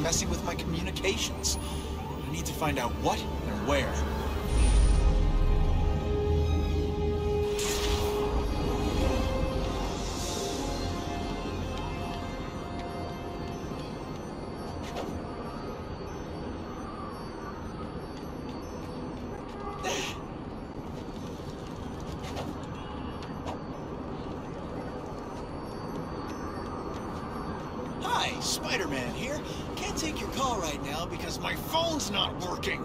Messing with my communications. I need to find out what and where. Hi, Spider-Man here. Can't take your call right now because my phone's not working.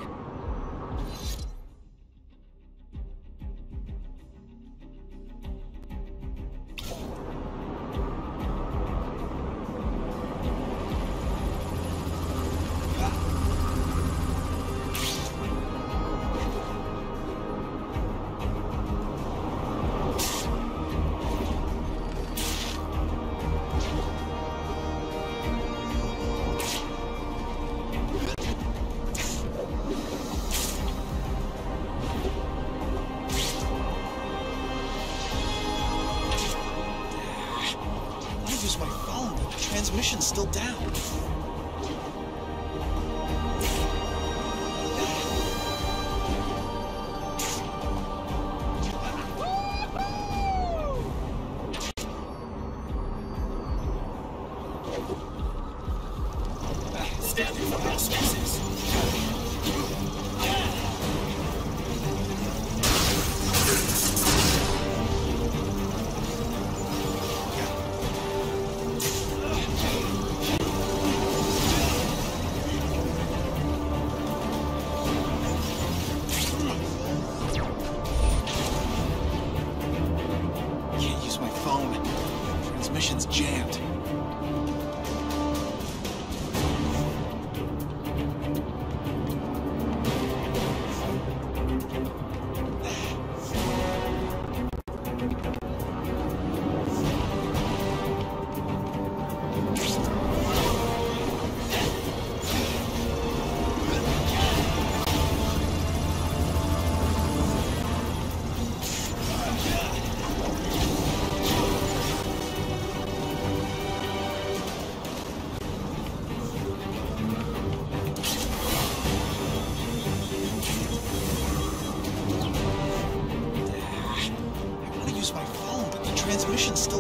Transmission's still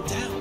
down.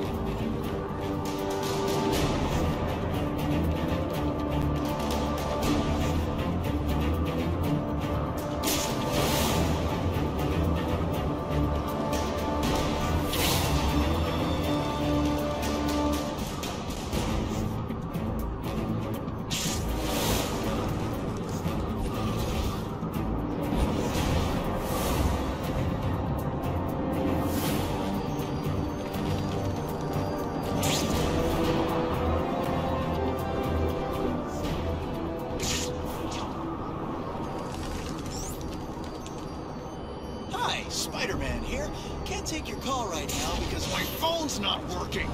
Spider-Slayer. Can't take your call right now because my phone's not working.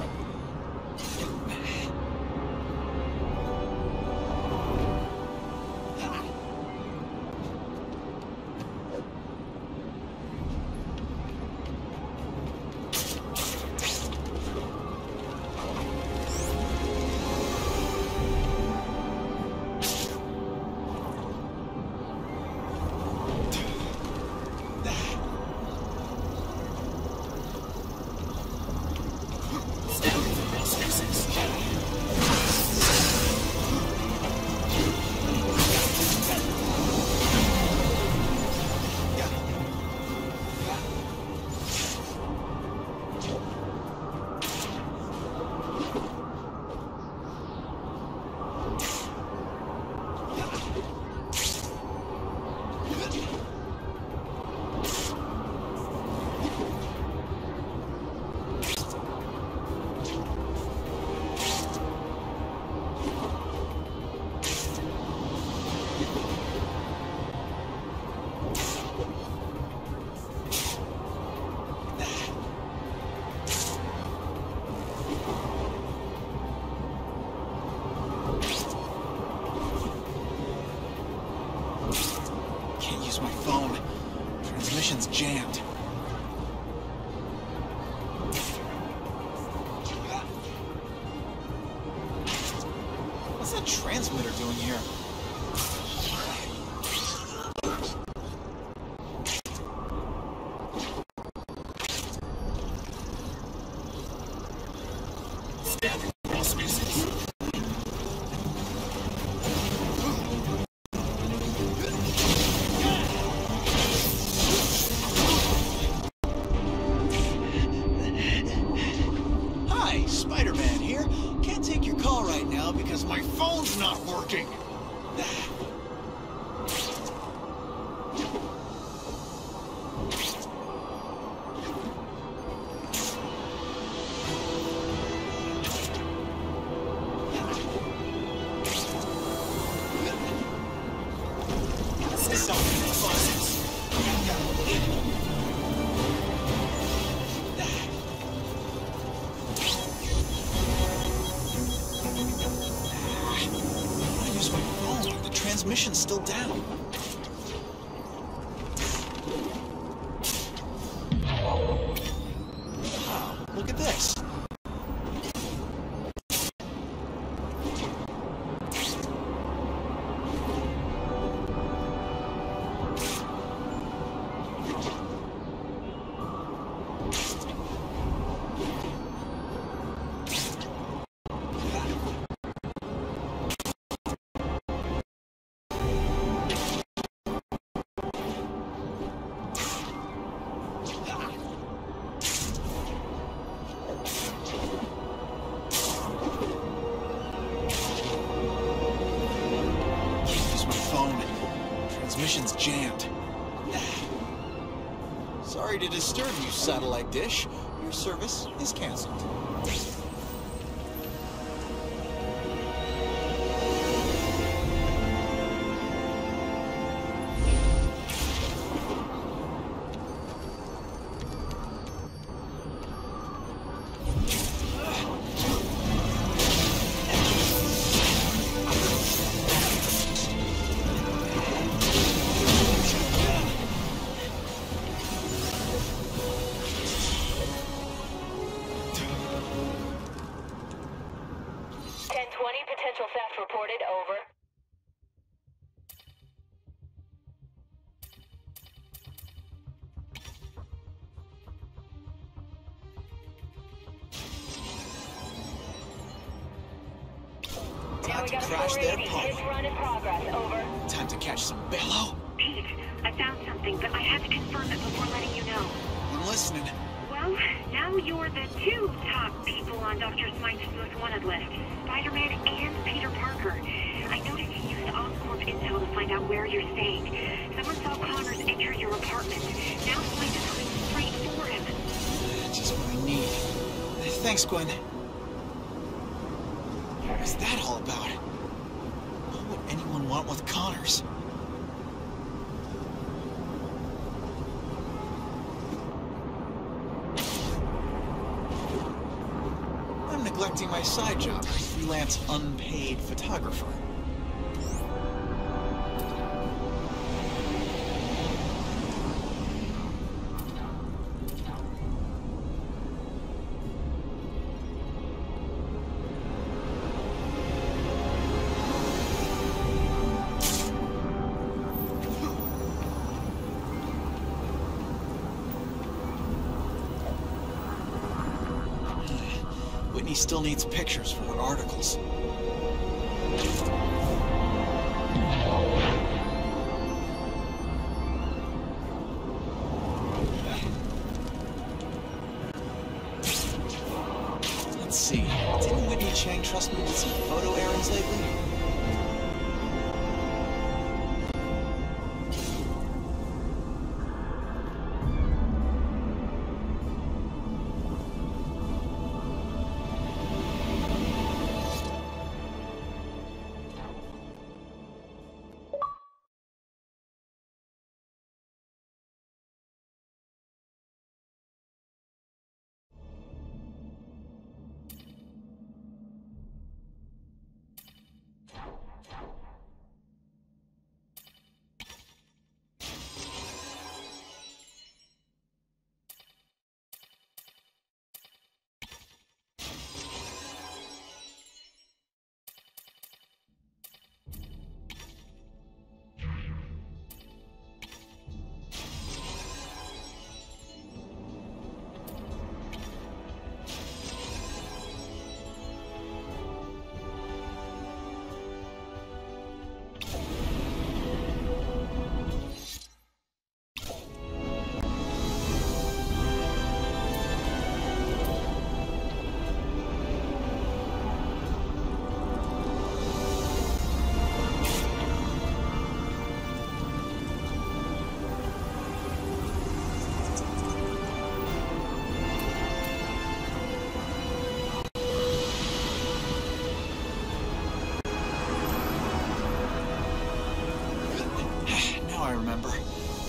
Mission's still down. Wow, look at this. Sorry to disturb you, satellite dish. Your service is canceled. Gwen, what was that all about? What would anyone want with Connors? neglecting my side job as a freelance unpaid photographer. He still needs pictures for her articles. Let's see, didn't Whitney Chang trust me with some photo errands lately?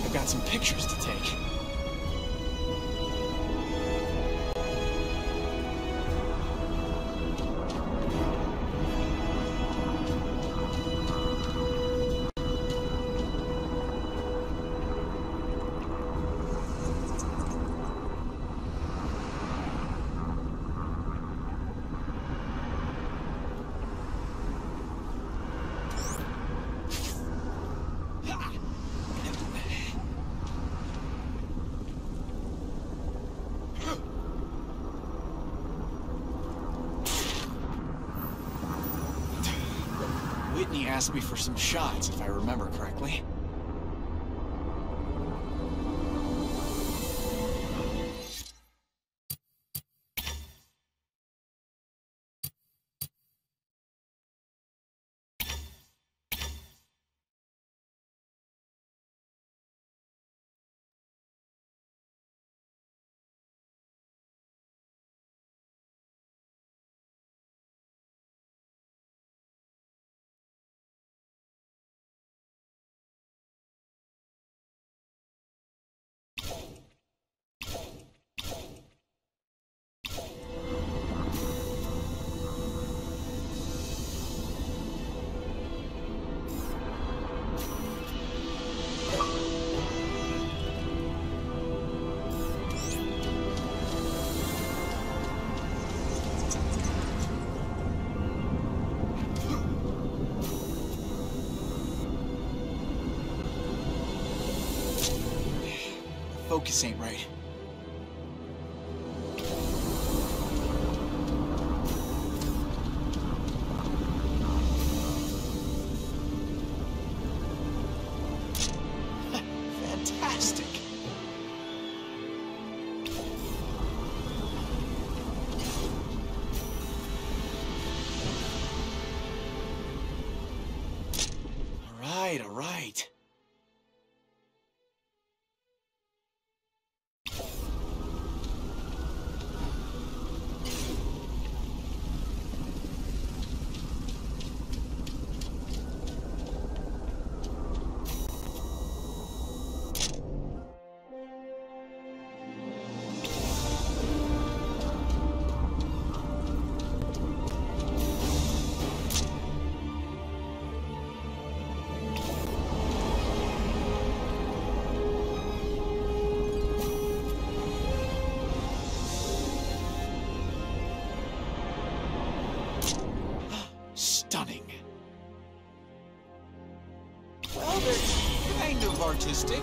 I've got some pictures to take. Whitney asked me for some shots, if I remember correctly. Focus ain't right. Fantastic. All right. stunning. Well, they're kind of artistic.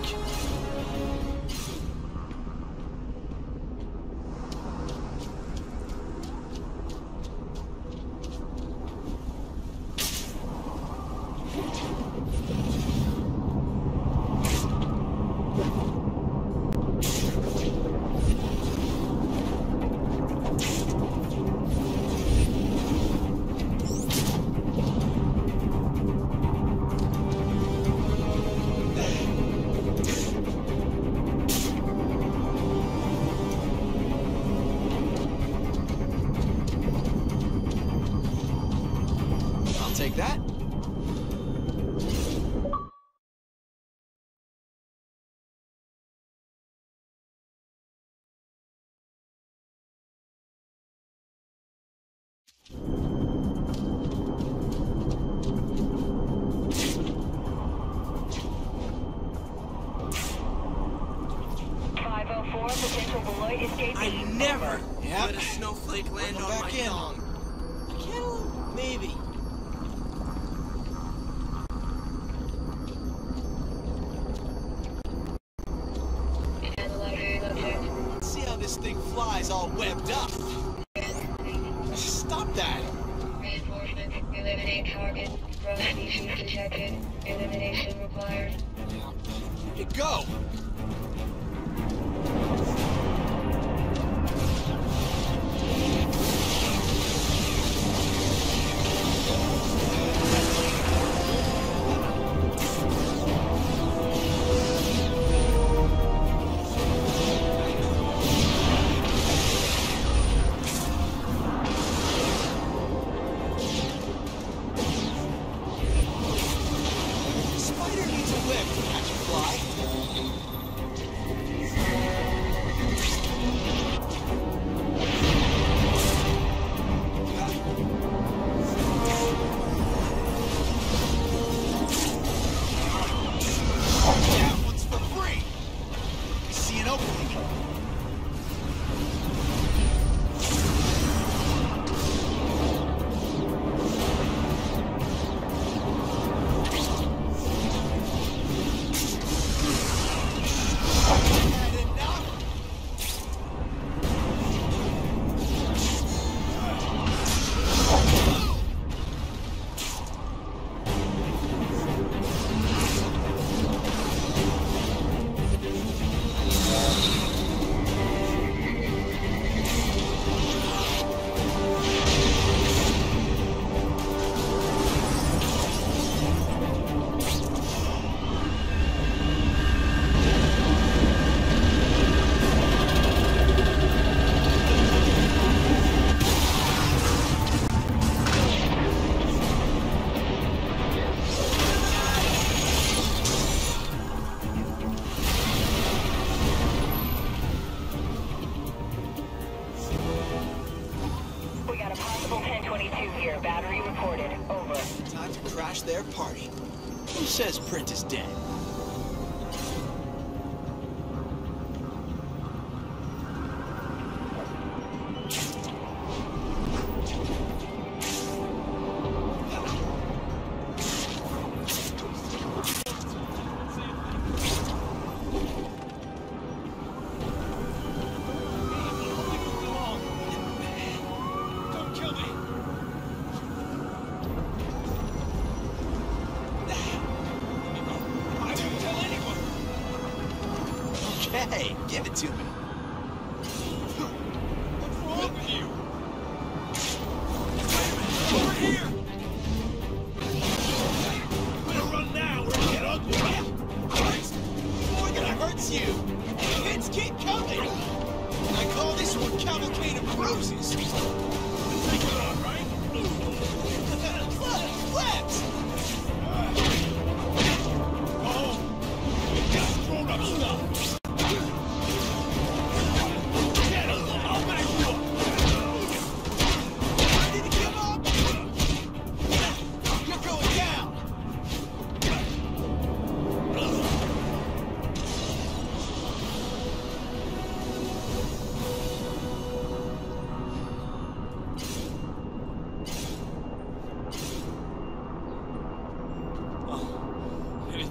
Says print is dead.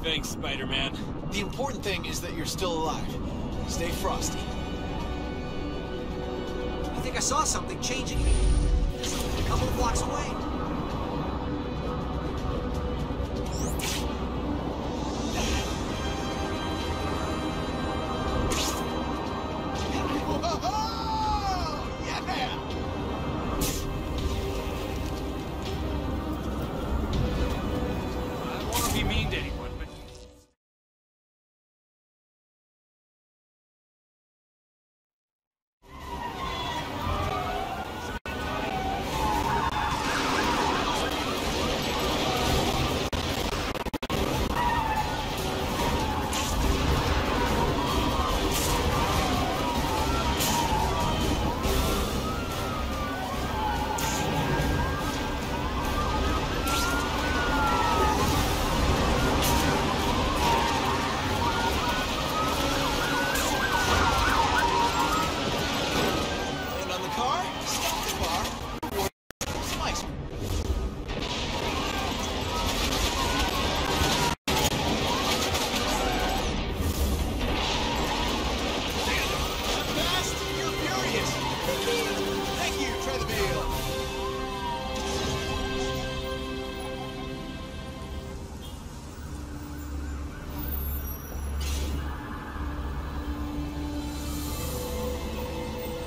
Thanks, Spider-Man. The important thing is that you're still alive. Stay frosty. I think I saw something changing me. Just a couple of blocks away.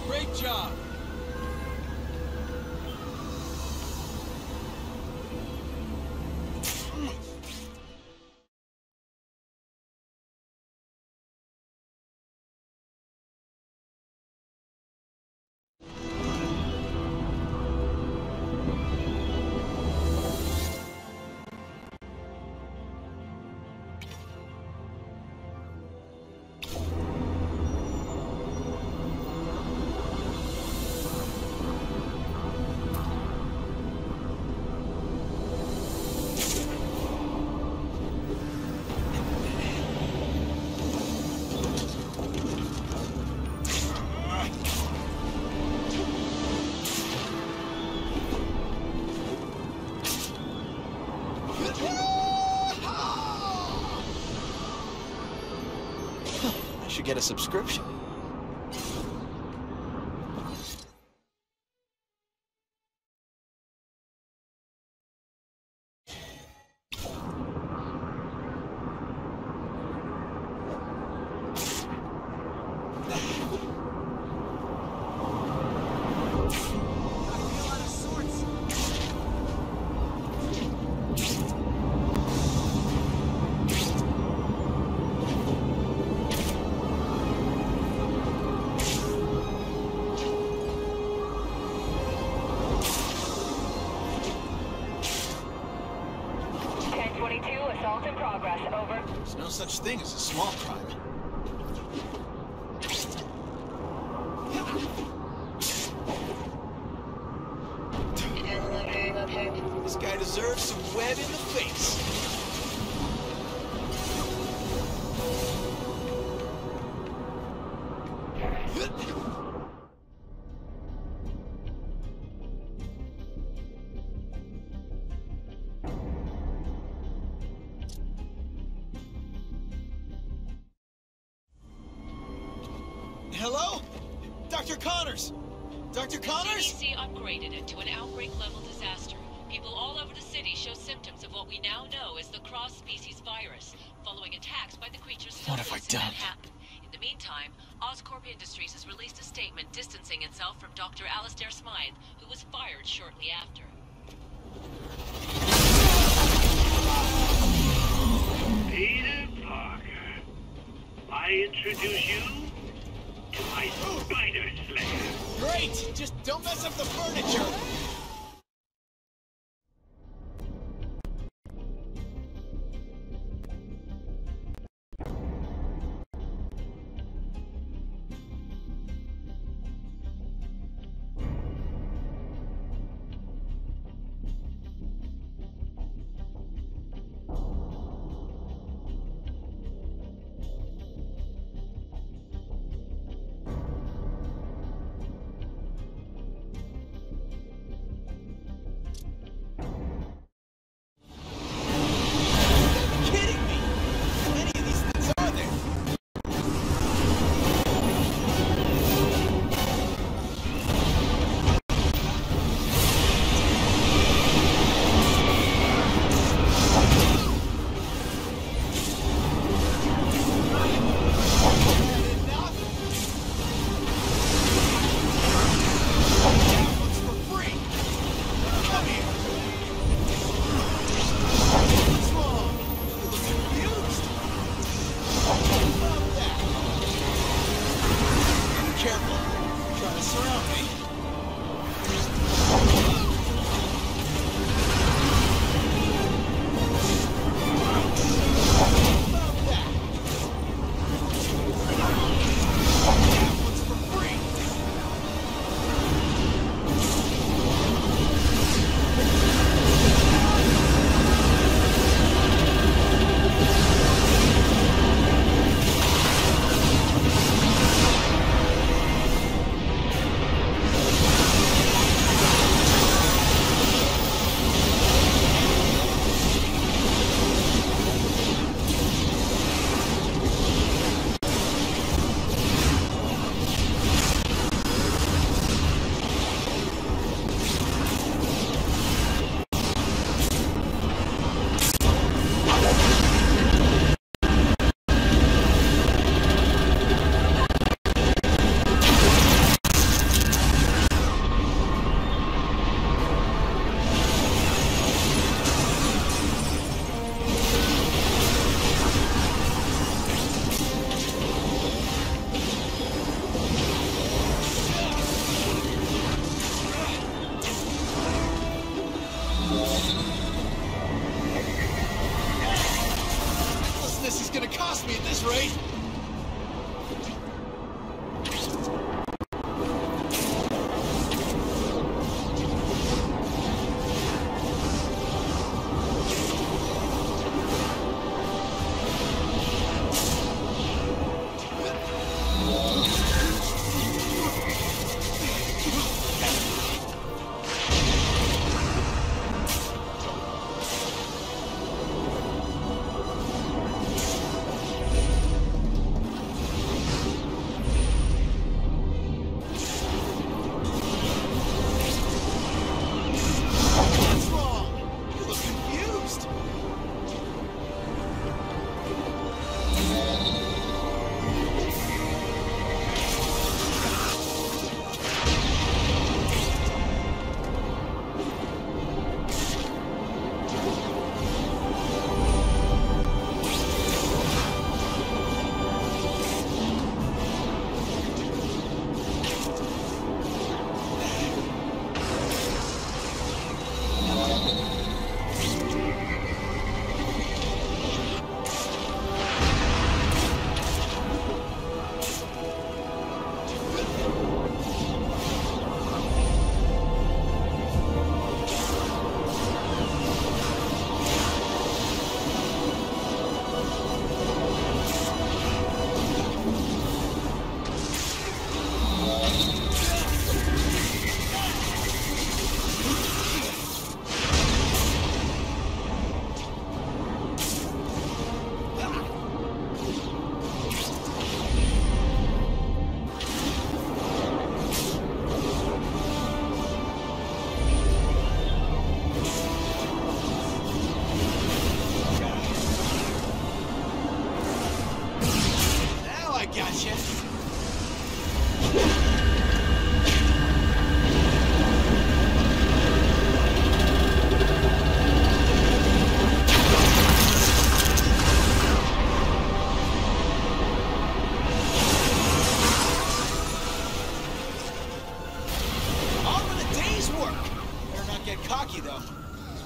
Great job! Should get a subscription. Such thing as a small crime. This guy deserves some web in the face. Hello? Dr. Connors! Dr. Connors? CDC upgraded it to an outbreak-level disaster. People all over the city show symptoms of what we now know as the cross-species virus, following attacks by the creatures still based in Manhattan. In the meantime, Oscorp Industries has released a statement distancing itself from Dr. Alistair Smythe, who was fired shortly after. Peter Parker, I introduce you to my Spider-Slayer. Great! Just don't mess up the furniture! straight.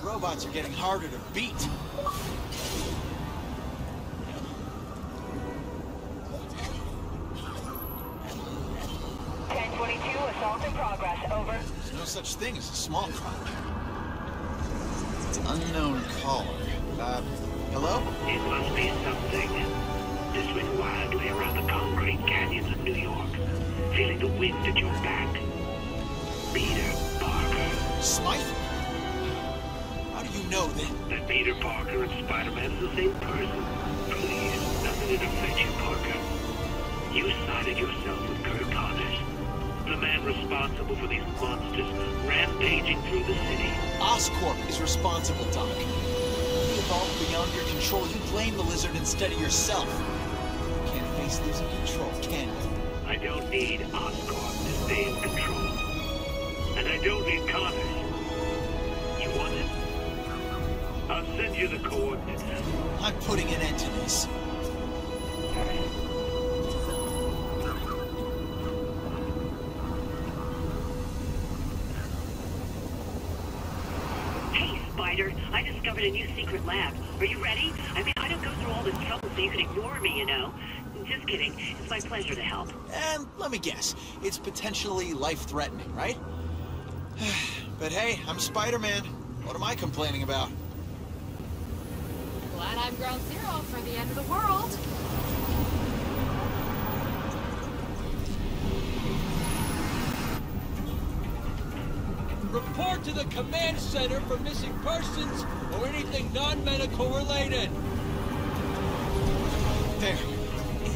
Robots are getting harder to beat. Assault in progress, over. There's no such thing as a small crime. It's an unknown caller. Hello? It must be something. This went wildly around the concrete canyons of New York, feeling the wind at your back. Peter Parker. Smythe? Know that Peter Parker and Spider-Man is the same person. Please, nothing interfere you, Parker. You sided yourself with Kurt Connors, the man responsible for these monsters rampaging through the city. Oscorp is responsible, Doc. You evolved beyond your control. You blame the lizard instead of yourself. You can't face losing control, can you? I don't need Oscorp to stay in control. And I don't need Connors. You want it? I'll send you the coordinates. I'm putting an end to this. Hey, Spider. I discovered a new secret lab. Are you ready? I mean, I don't go through all this trouble so you can ignore me, you know. Just kidding. It's my pleasure to help. And let me guess. It's potentially life-threatening, right? But hey, I'm Spider-Man. What am I complaining about? Glad I'm ground zero for the end of the world. Report to the command center for missing persons or anything non-medical related. There.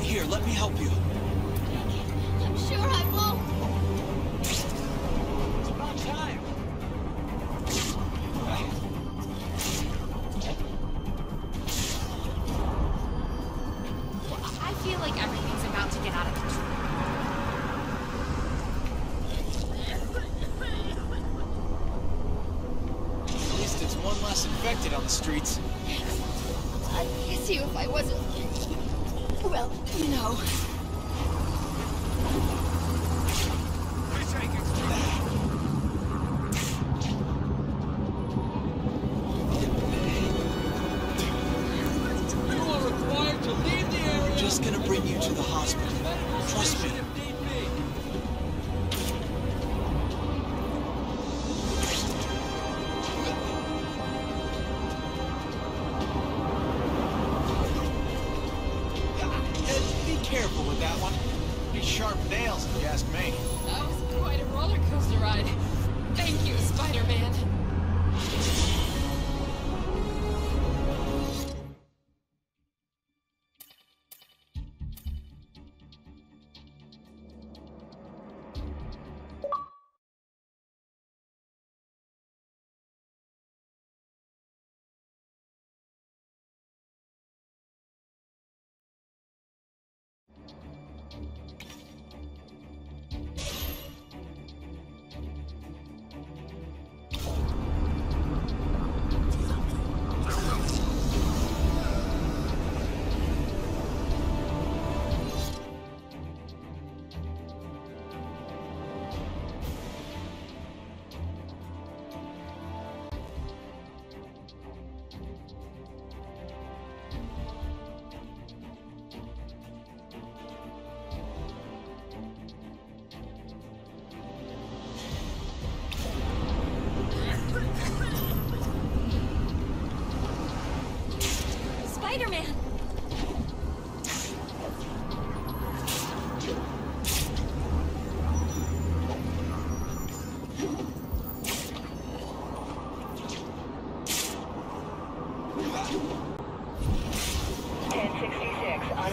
Here, let me help you. I'm sure I won't. It's about time. Streets. I'd kiss you if I wasn't... well, you know... You are required to leave the area... just gonna bring you to the hospital. Trust me. Be careful with that one. These sharp nails, if you ask me. That was quite a roller coaster ride. Thank you, Spider-Man.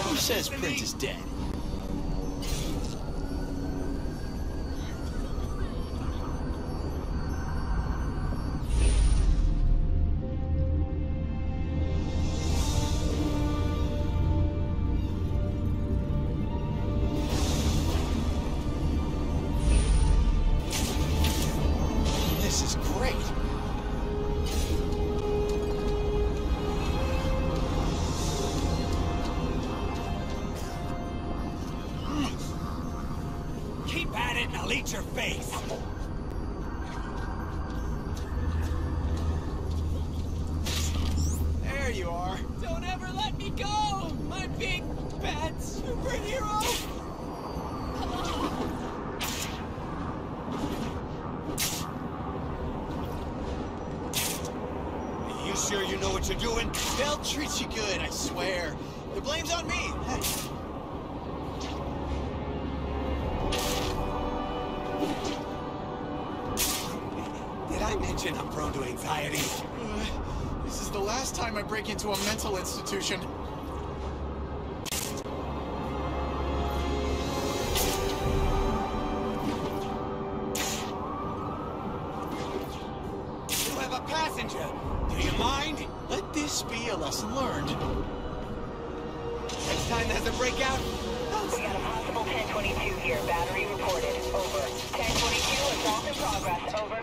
Who says Prince is dead? Into a mental institution. You have a passenger. Do you mind? Let this be a lesson learned. Next time there's a breakout. We got a possible 1022 here. Battery reported. Over. 1022, assault in progress. Over.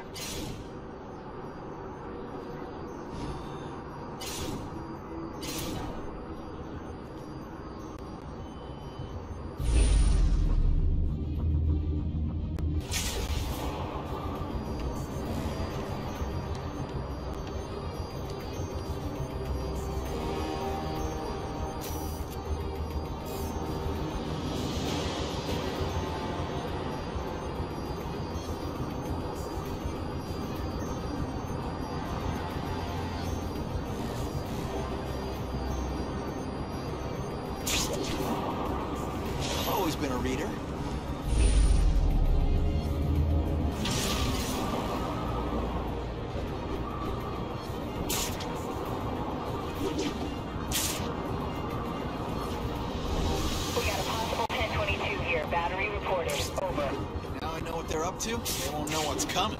They won't know what's coming.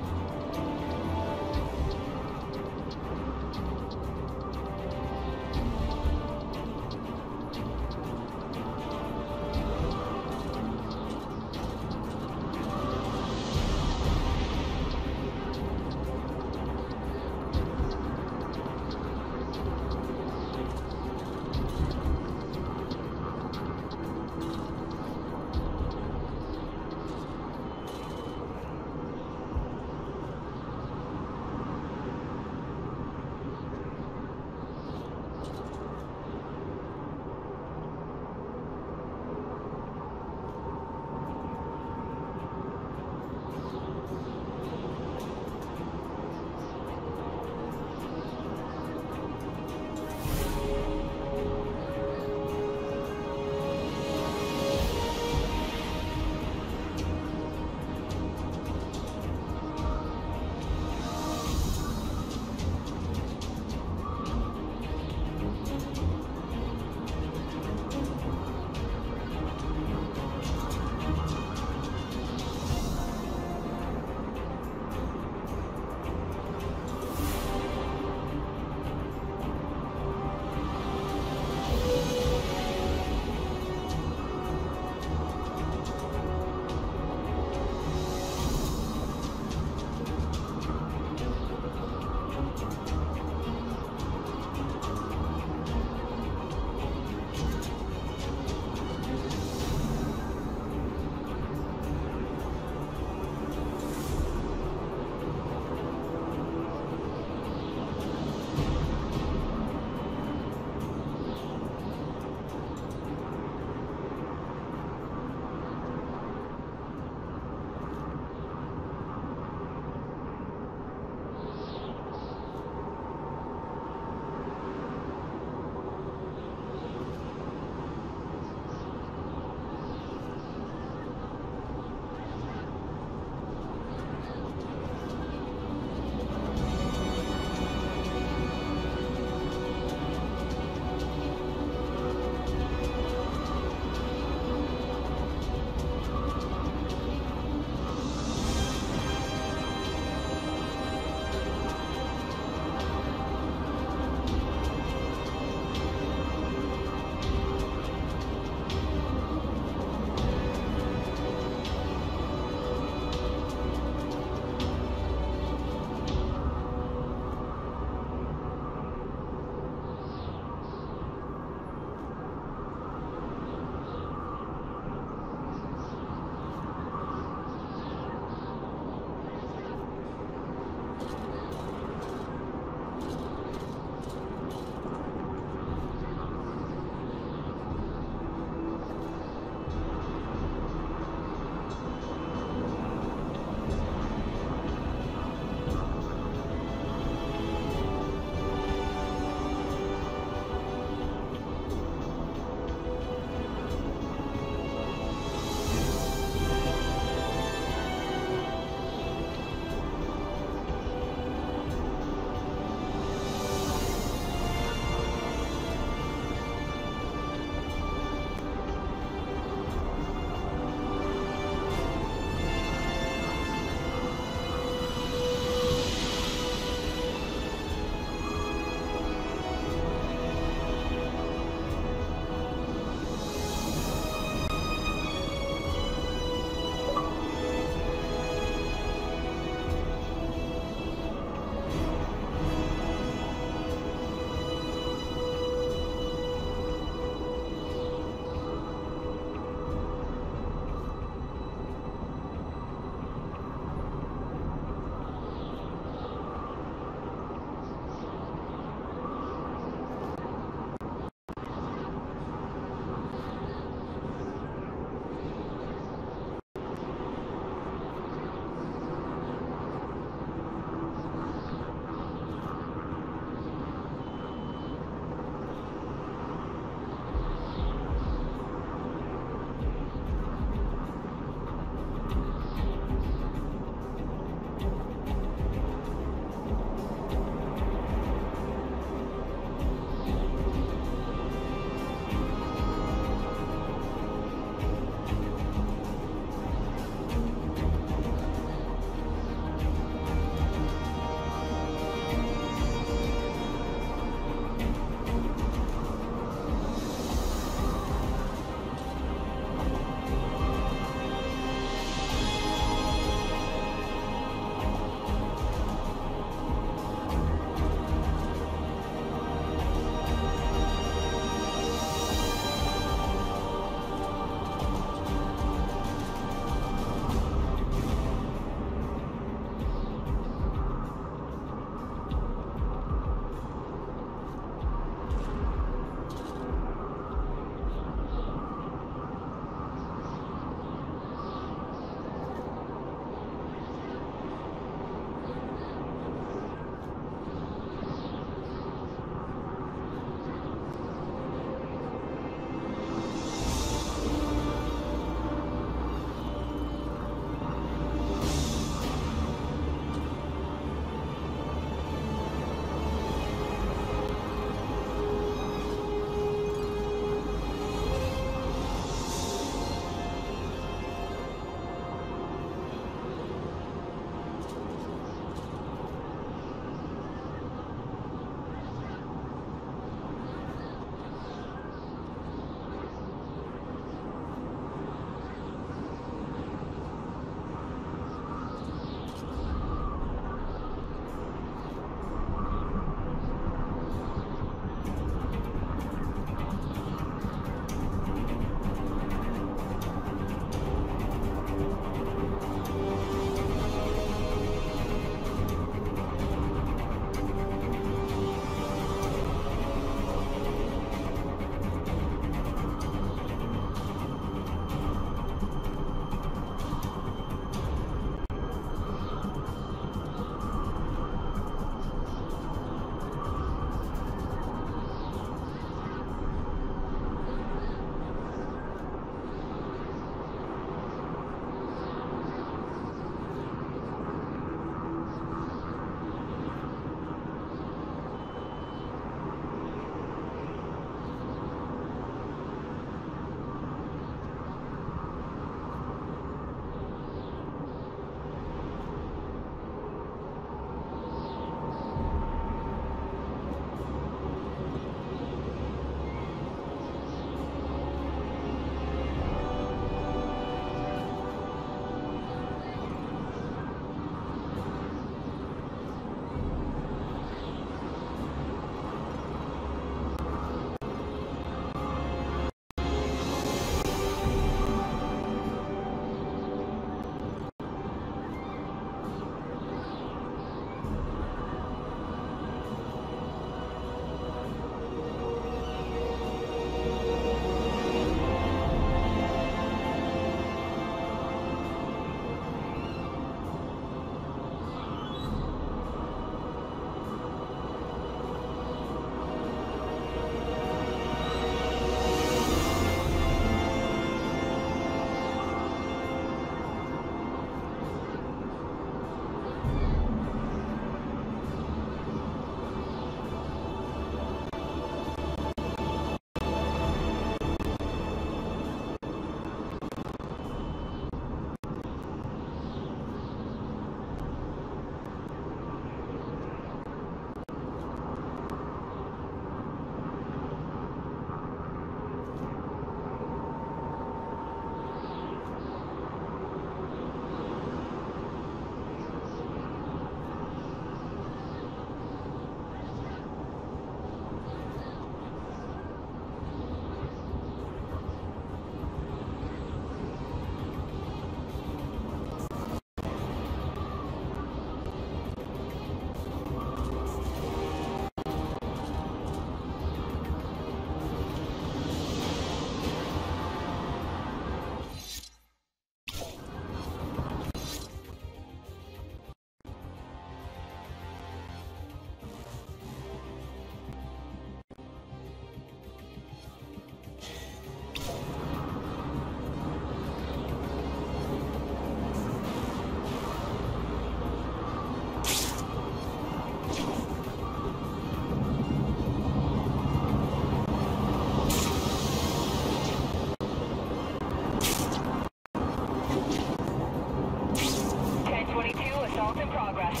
progress.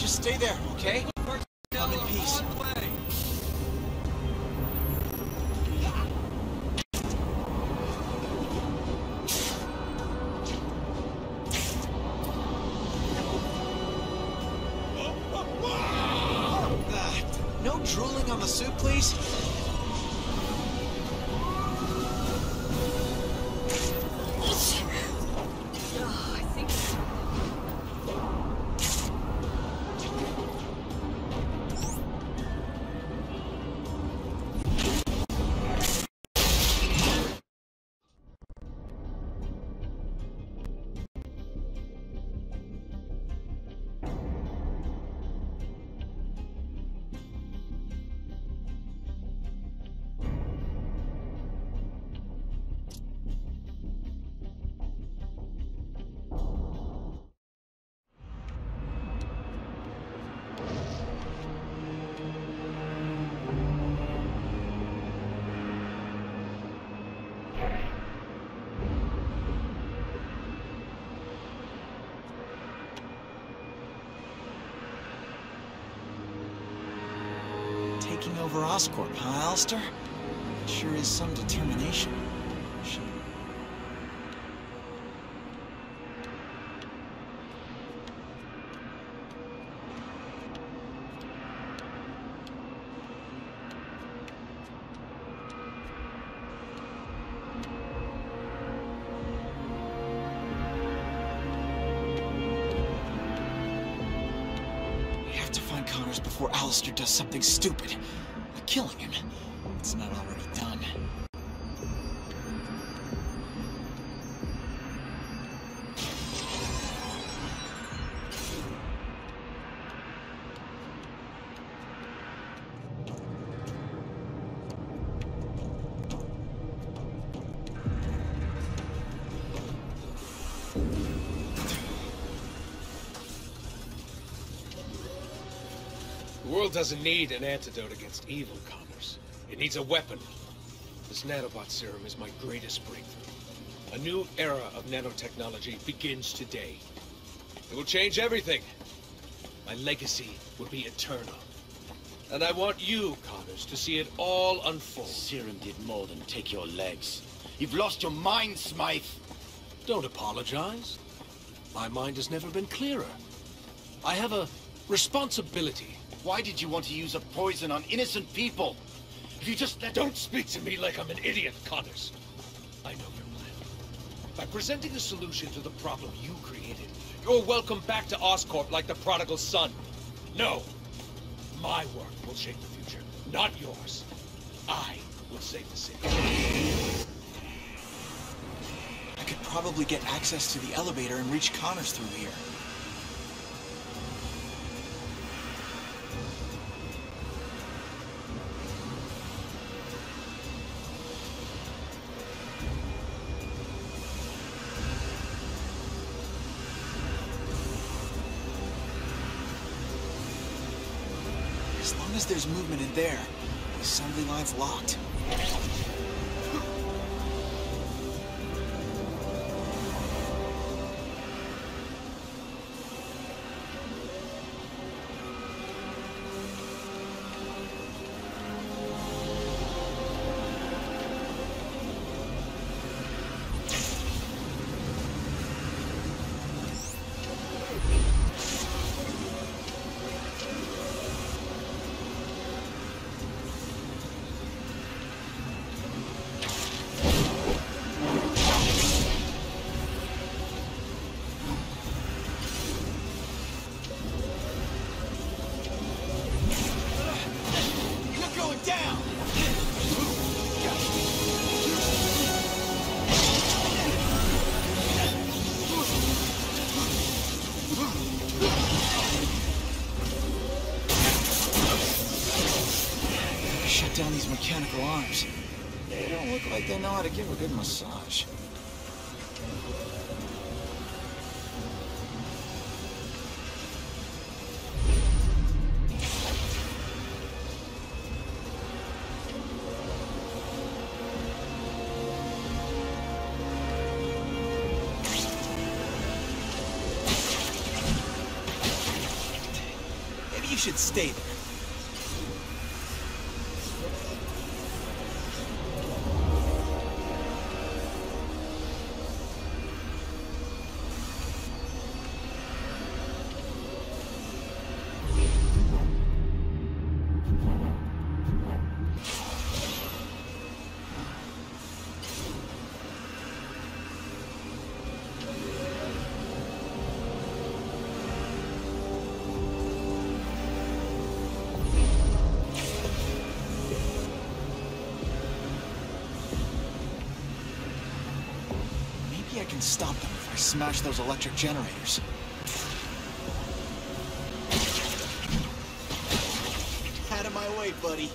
Just stay there, okay? Come in peace. No drooling on the suit, please. Taking over Oscorp, huh, Alistair? It sure is some determination. Before Alistair does something stupid, like killing him. It's not already done. It doesn't need an antidote against evil, Connors. It needs a weapon. This nanobot serum is my greatest breakthrough. A new era of nanotechnology begins today. It will change everything. My legacy will be eternal. And I want you, Connors, to see it all unfold. Serum did more than take your legs. You've lost your mind, Smythe! Don't apologize. My mind has never been clearer. I have a responsibility. Why did you want to use a poison on innocent people? If you just let... Don't speak to me like I'm an idiot, Connors. I know your plan. By presenting a solution to the problem you created, you're welcome back to Oscorp like the prodigal son. No! My work will shape the future, not yours. I will save the city. I could probably get access to the elevator and reach Connors through here. As long as there's movement in there, the assembly line's locked. Mechanical arms. They don't look like they know how to give a good massage. Maybe you should stay there. I can stop them if I smash those electric generators. Out of my way, buddy.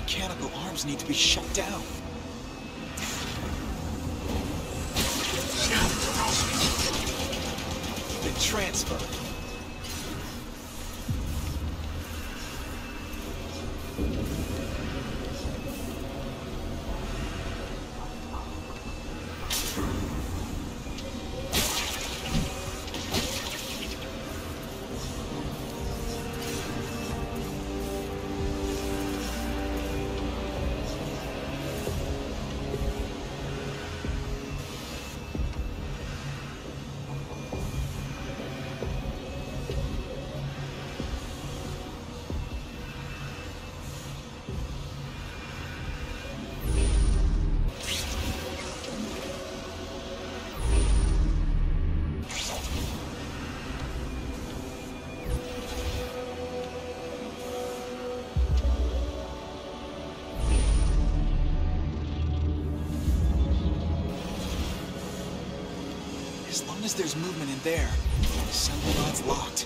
Mechanical arms need to be shut down. Been transferred. As long as there's movement in there, the Sentinel's locked.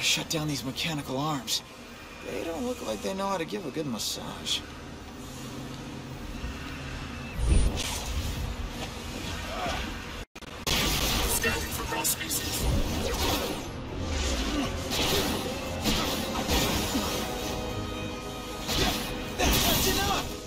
Shut down these mechanical arms. They don't look like they know how to give a good massage. Scanning for cross-species. That's enough!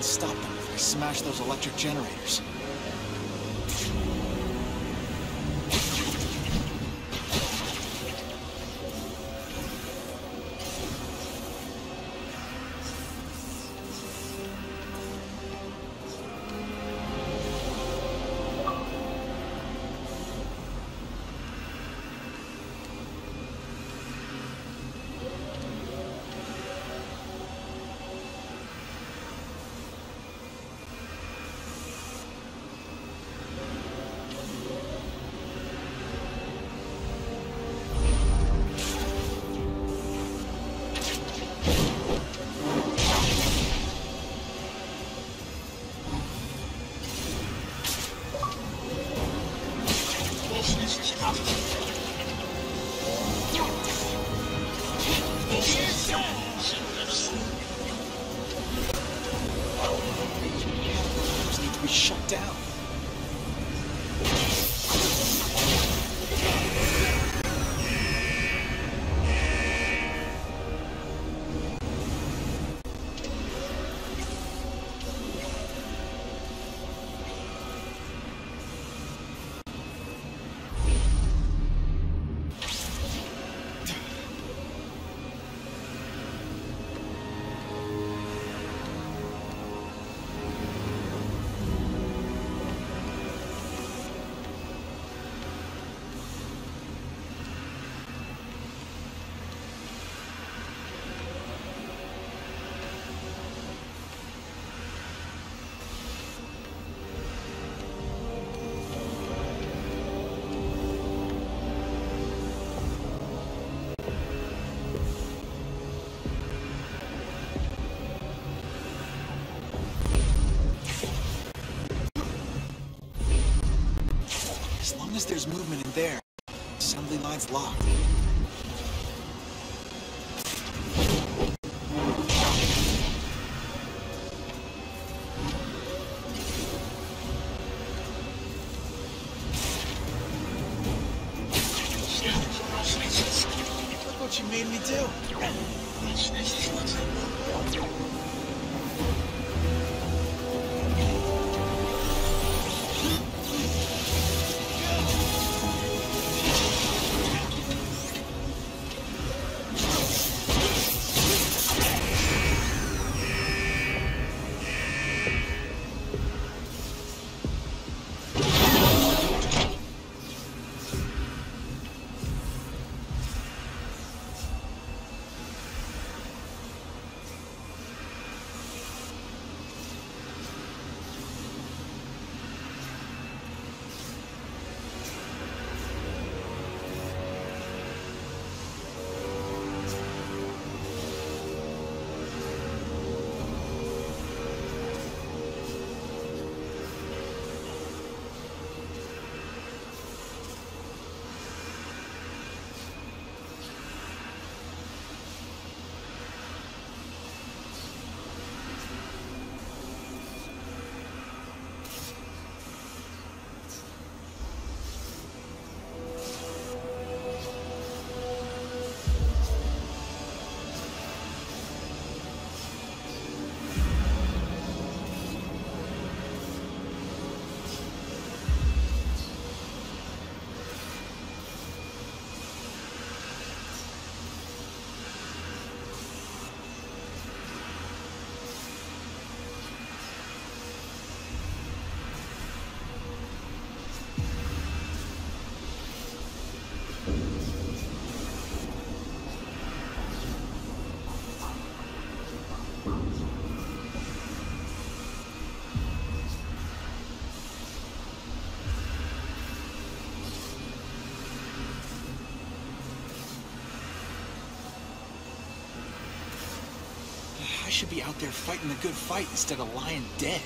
Stop them if I smash those electric generators. As there's movement in there, assembly line's locked. Look what you made me do! should be out there fighting the good fight instead of lying dead.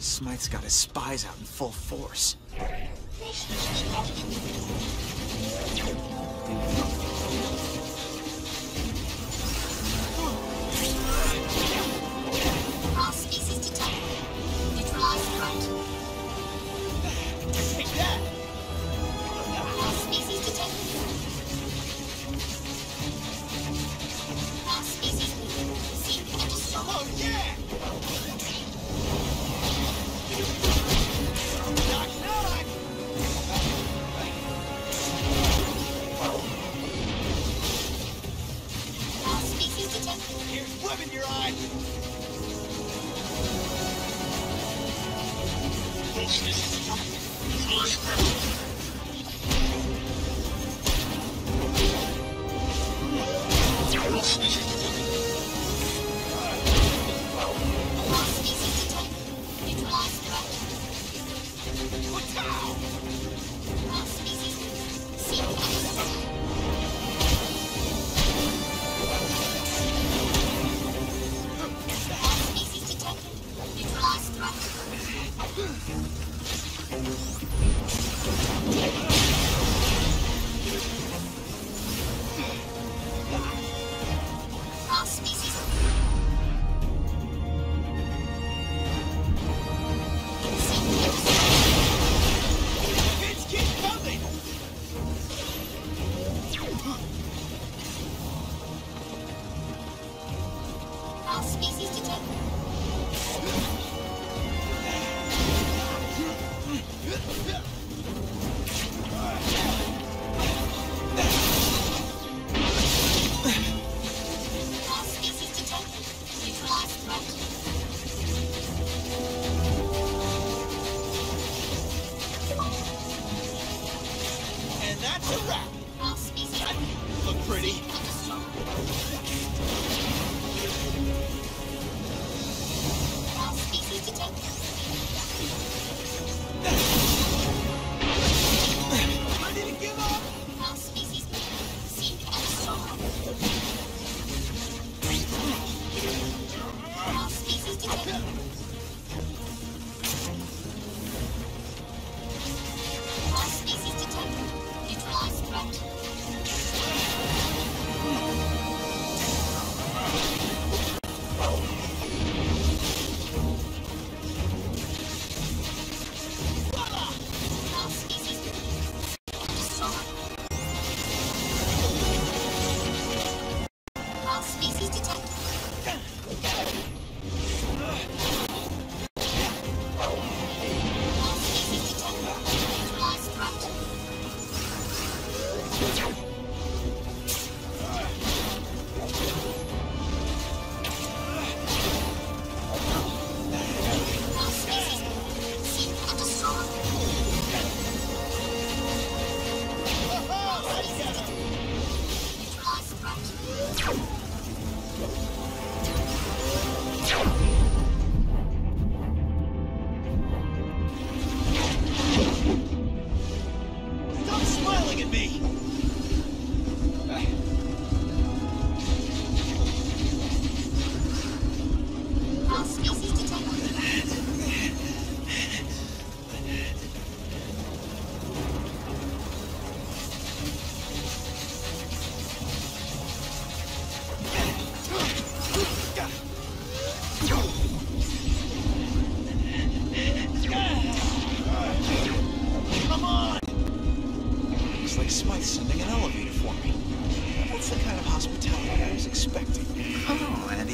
Smythe's got his spies out in full force. All species detected. Neutralize.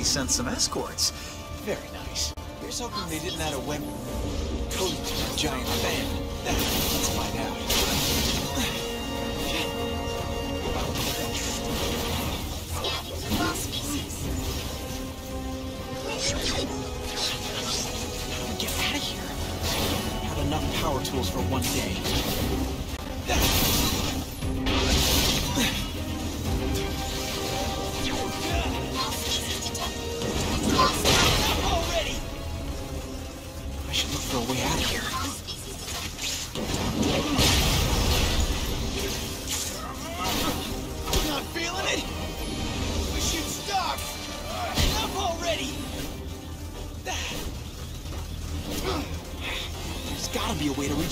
Sent some escorts. Very nice. Here's hoping they didn't add a weapon coated to a giant fan. Let's find out. Get out of here. Have enough power tools for one day.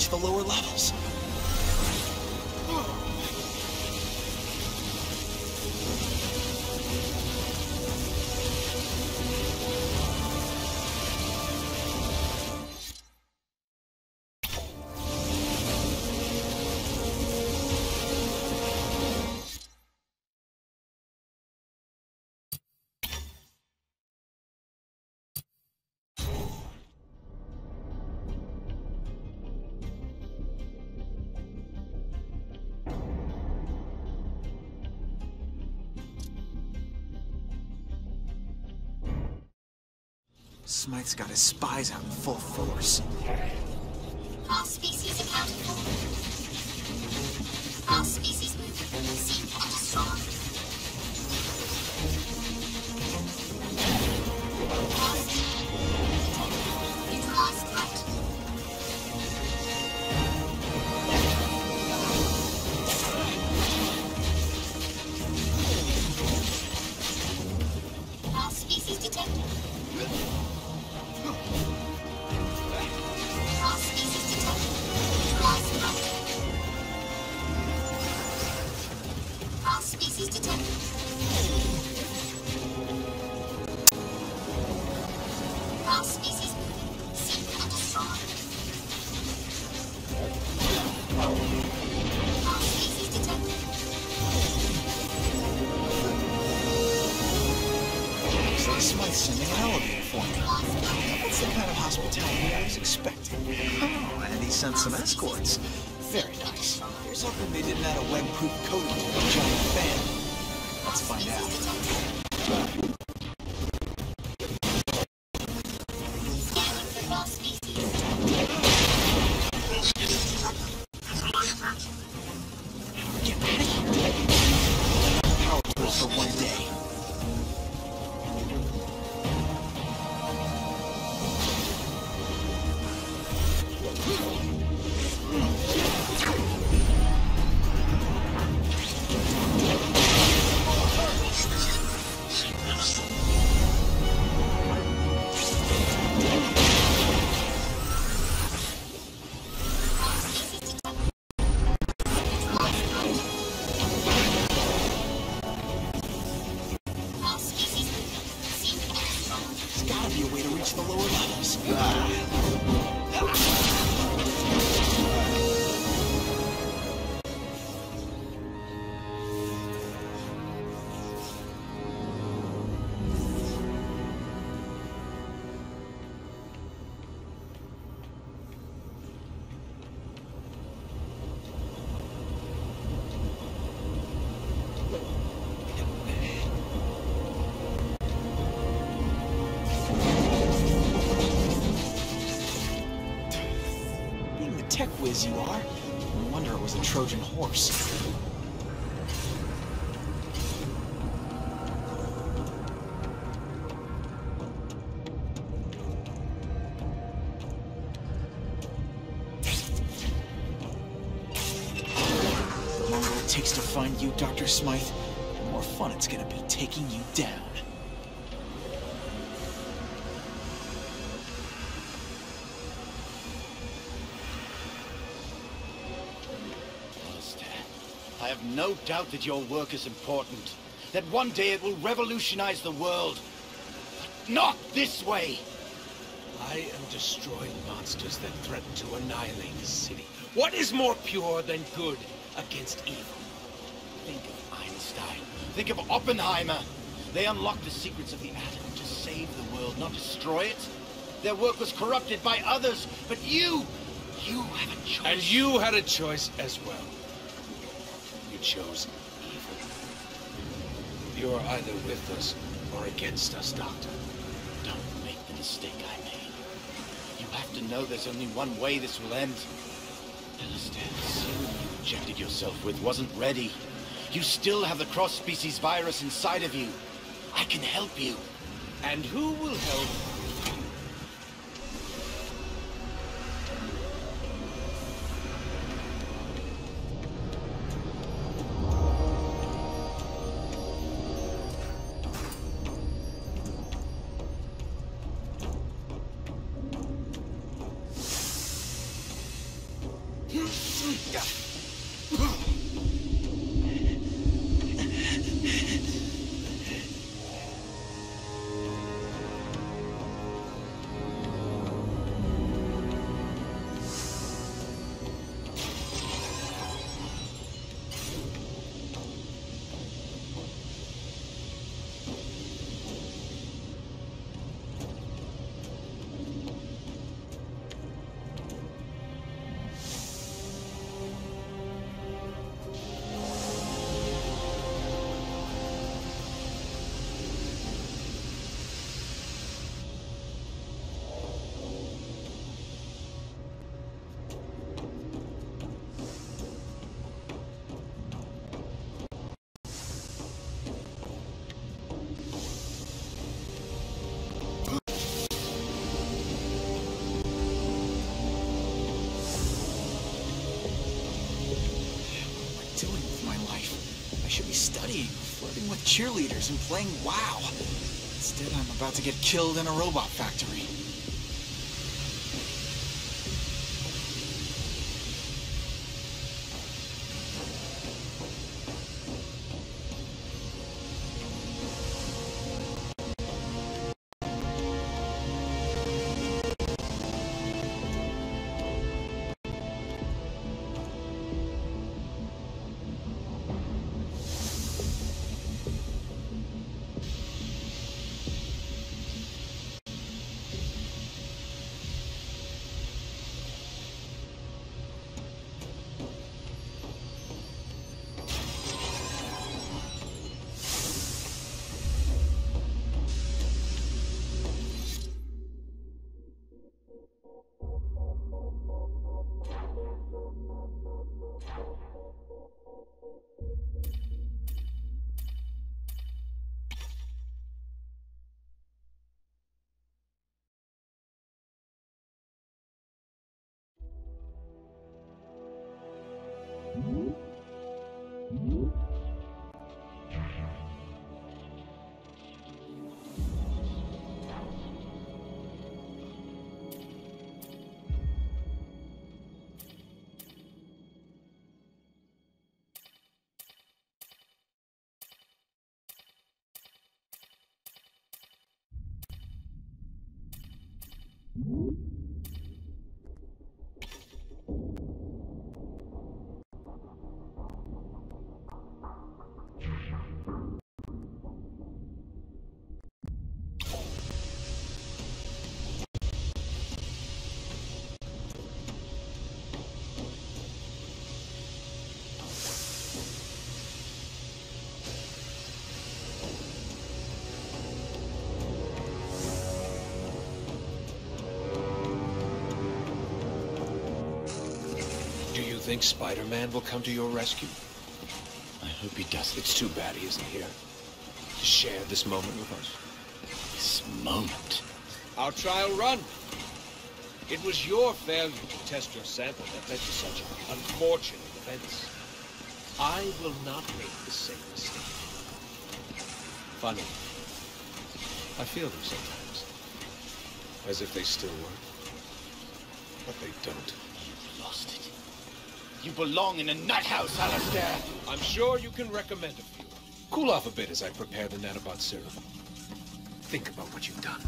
The lower levels. Smythe's got his spies out in full force. All species accounted for. All species moving from the scene and destroyed. It's lost light. All species detected. Species detected. All species moving. Seen and destroyed. All species detected. Looks like Smythe's sending an elevator for me. That's the kind of hospitality I was expecting. Oh, and he sent some escorts. Very nice. Here's hoping they didn't add a web-proof coating to the giant fan. Let's find out. Get out of here. Power tools for one day. whiz you are. No wonder it was a Trojan horse. The longer it takes to find you, Dr. Smythe, the more fun it's gonna be taking you down. No doubt that your work is important, that one day it will revolutionize the world, but not this way! I am destroying monsters that threaten to annihilate the city. What is more pure than good against evil? Think of Einstein, think of Oppenheimer. They unlocked the secrets of the atom to save the world, not destroy it. Their work was corrupted by others, but you have a choice. And you had a choice as well. Chose evil. You are either with us or against us, Doctor. Don't make the mistake I made. You have to know there's only one way this will end. Alistair, the serum you injected yourself with wasn't ready. You still have the cross-species virus inside of you. I can help you. And who will help? Cheerleaders and playing WoW. Instead, I'm about to get killed in a robot factory. think Spider-Man will come to your rescue? I hope he does. It's too bad he isn't here to share this moment with us. This moment? Our trial run. It was your failure to test your sample that led to such unfortunate events. I will not make the same mistake. Funny. I feel them sometimes. As if they still work. But they don't. You lost it. You belong in a nut house, Alistair! I'm sure you can recommend a few. Cool off a bit as I prepare the nanobot serum. Think about what you've done.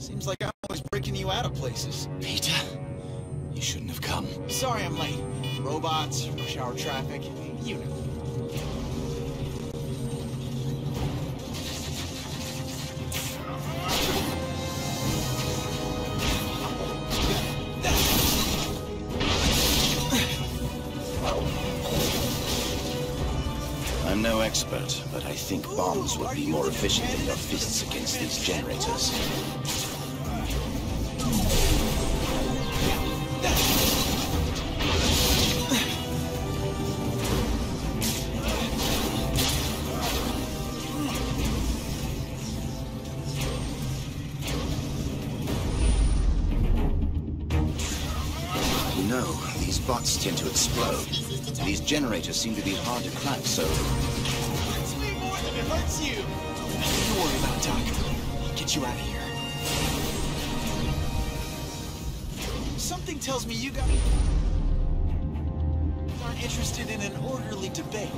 Seems like I'm always breaking you out of places. Peter, you shouldn't have come. Sorry I'm late. Robots, rush hour traffic, you know. I'm no expert, but I think bombs would be more efficient than your fists against these generators. Bots tend to explode. These generators seem to be hard to crack, so... It hurts me more than it hurts you! Don't worry about it, Doc. I'll get you out of here. Something tells me you guys aren't interested in an orderly debate.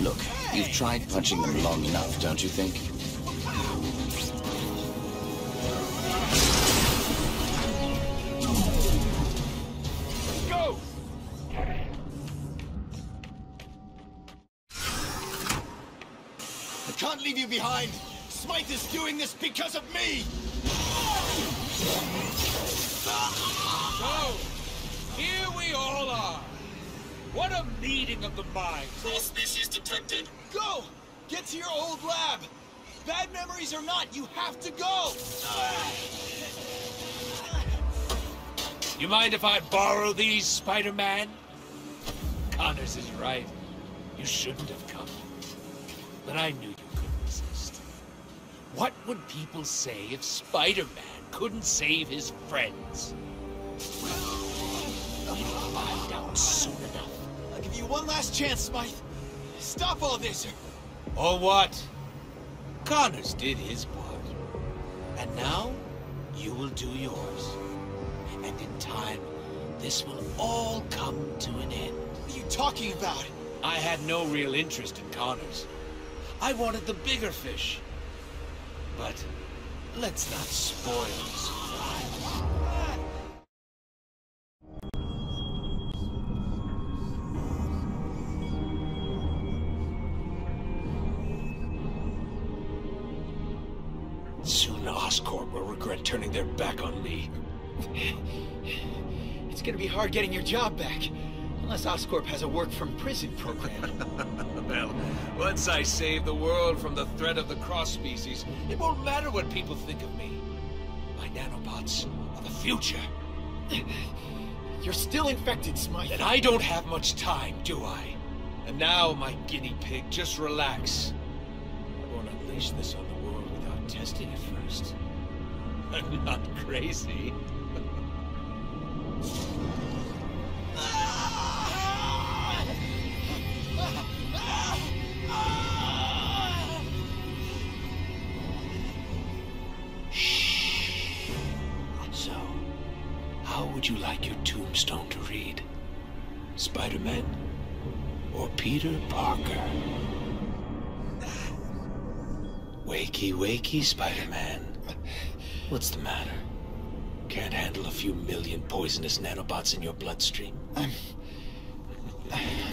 Look, you've tried punching them long enough, don't you think? Behind. Smythe is doing this because of me! So, here we all are. What a meeting of the minds. Cross-species detected. Go! Get to your old lab. Bad memories or not, you have to go! You mind if I borrow these, Spider-Man? Connors is right. You shouldn't have come. But I knew you. What would people say if Spider-Man couldn't save his friends? We'll find out soon enough. I'll give you one last chance, Smythe. Stop all this, sir. Or what? Connors did his part. And now, you will do yours. And in time, this will all come to an end. What are you talking about? I had no real interest in Connors. I wanted the bigger fish. But let's not spoil the surprise. Soon Oscorp will regret turning their back on me. It's gonna be hard getting your job back. Unless Oscorp has a work-from-prison program. Well, once I save the world from the threat of the cross-species, it won't matter what people think of me. My nanobots are the future. You're still infected, Smythe. And I don't have much time, do I? And now, my guinea pig, just relax. I won't unleash this on the world without testing it first. I'm not crazy. Would you like your tombstone to read? Spider-Man or Peter Parker? Wakey, wakey, Spider-Man. What's the matter? Can't handle a few million poisonous nanobots in your bloodstream? I'm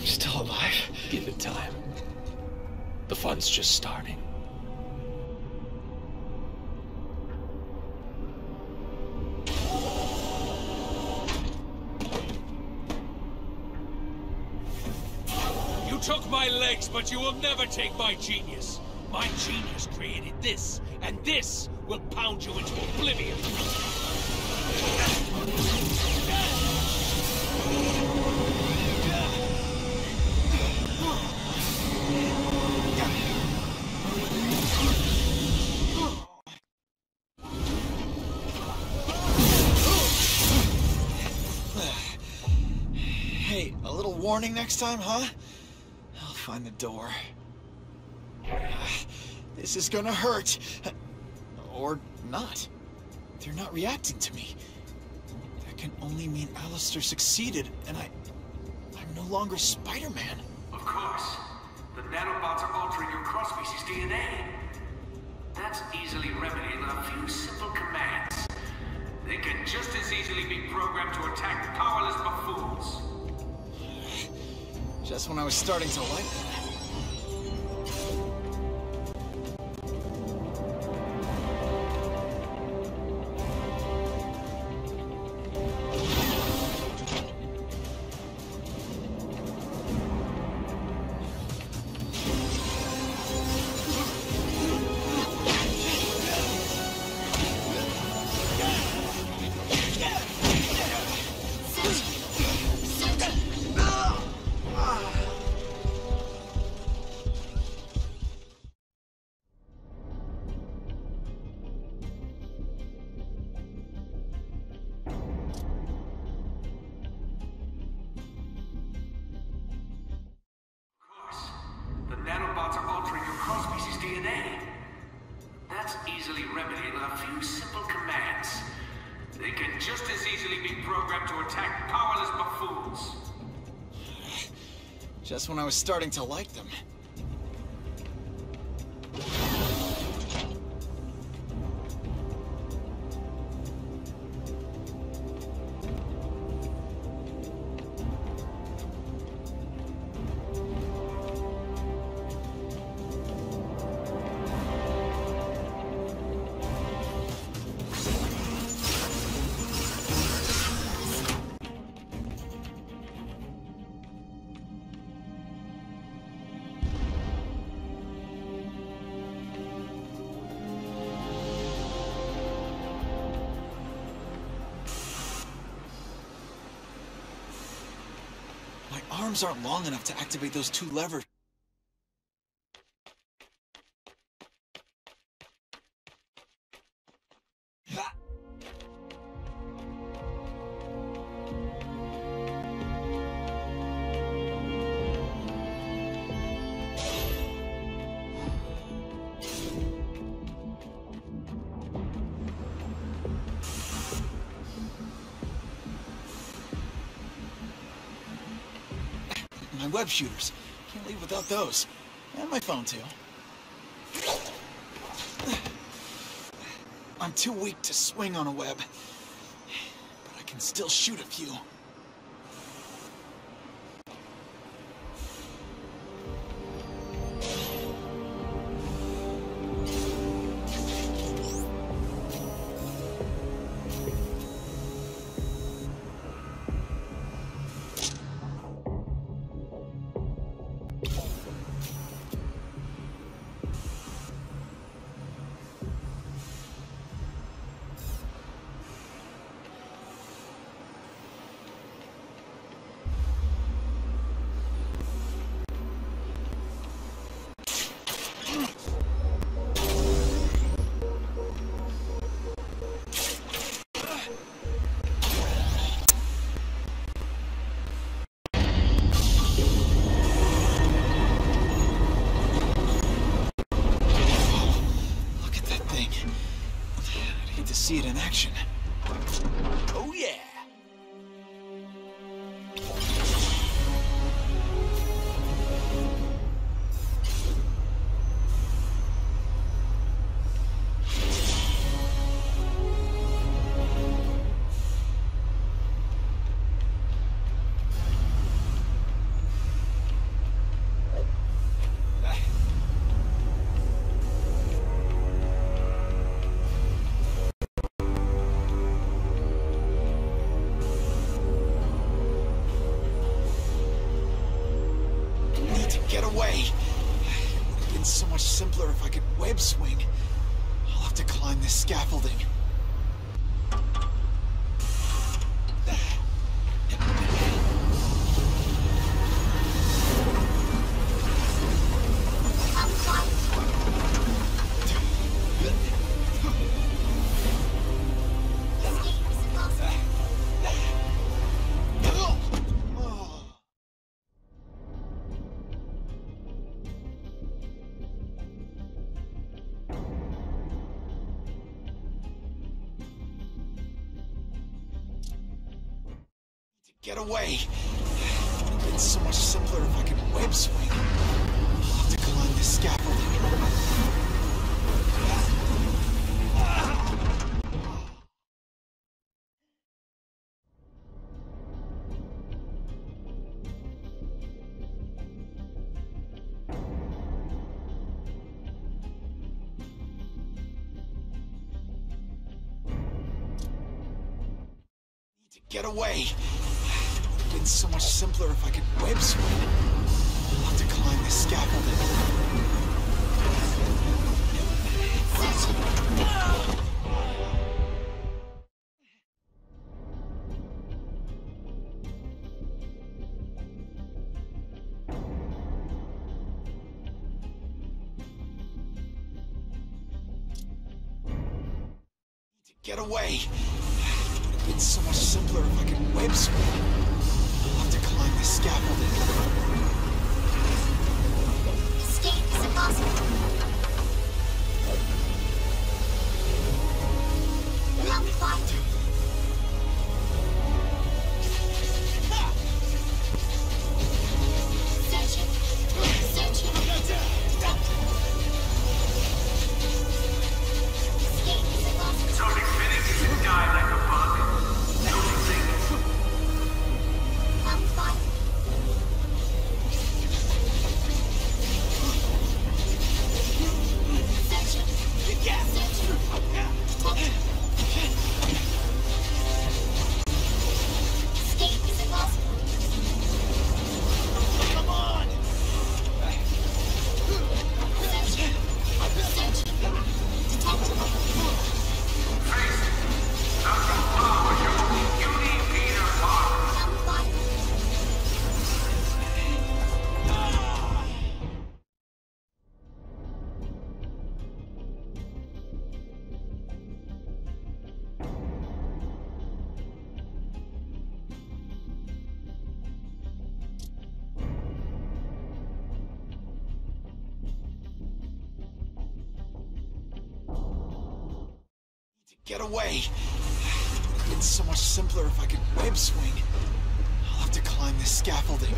still alive. Give it time. The fun's just starting. You took my legs, but you will never take my genius. My genius created this, and this will pound you into oblivion. Hey, a little warning next time, huh? I'll find the door. This is gonna hurt. Or not. They're not reacting to me. That can only mean Alistair succeeded, and I'm no longer Spider-Man. Of course. The nanobots are altering your cross-species DNA. That's easily remedied with a few simple commands. They can just as easily be programmed to attack powerless buffoons. Just when I was starting to like them. Just when I was starting to like them. My arms aren't long enough to activate those two levers. Web shooters. Can't leave without those. And my phone, too. I'm too weak to swing on a web. But I can still shoot a few. muffler if I could web swing. I'll have to climb this scaffolding. Get away! It would have been so much simpler if I could web swing. I'll have to climb this scaffolding. Need to get away! Been so much simpler if I could web swing. I'll have to climb this scaffolding. Need to get away. It would have been so much simpler if I could web swing. Climb the scaffolding. Escape is impossible. Help me find you. Searching. Searching. Escape is impossible. So definitive and die like a bug. Get away! It would have been so much simpler if I could web swing. I'll have to climb this scaffolding.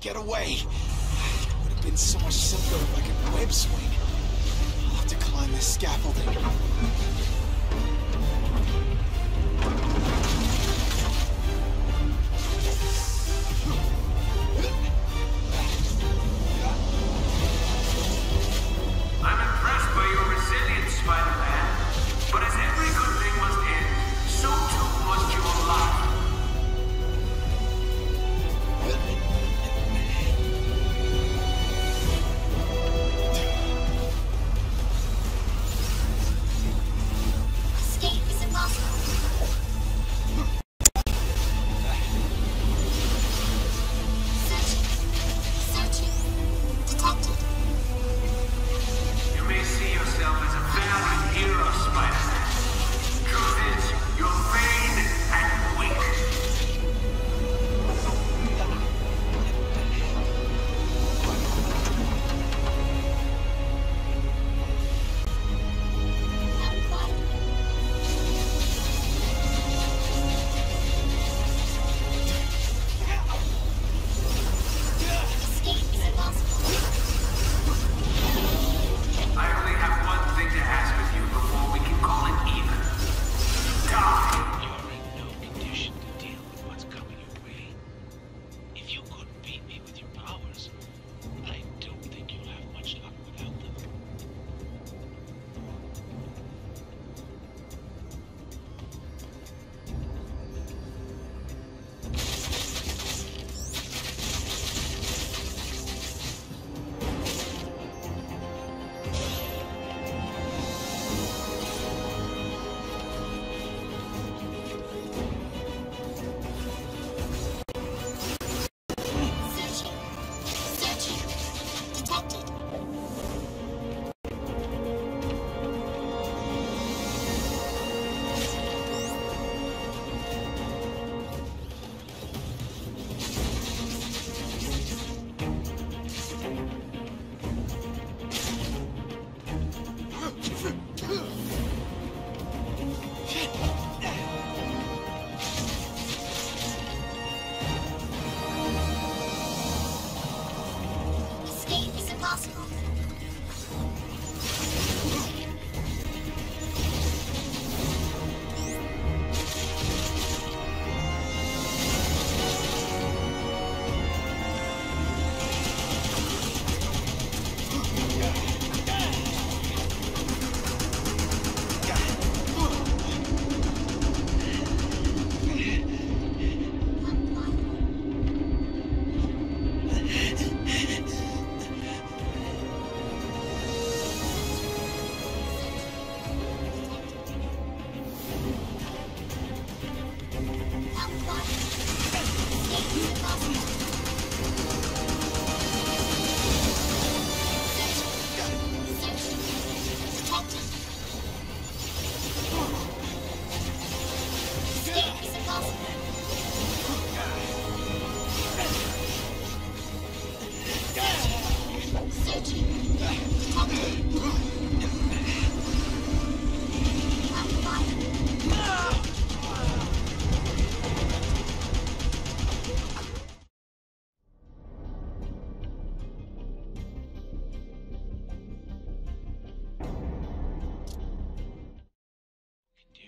Get away! It would have been so much simpler if I could web swing. I'll have to climb this scaffolding. I'm impressed by your resilience, Spider-Man. But as every good thing must end, so too must your life.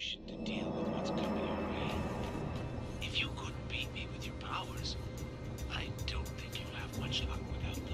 solution to deal with what's coming your way. If you couldn't beat me with your powers, I don't think you'll have much luck without them.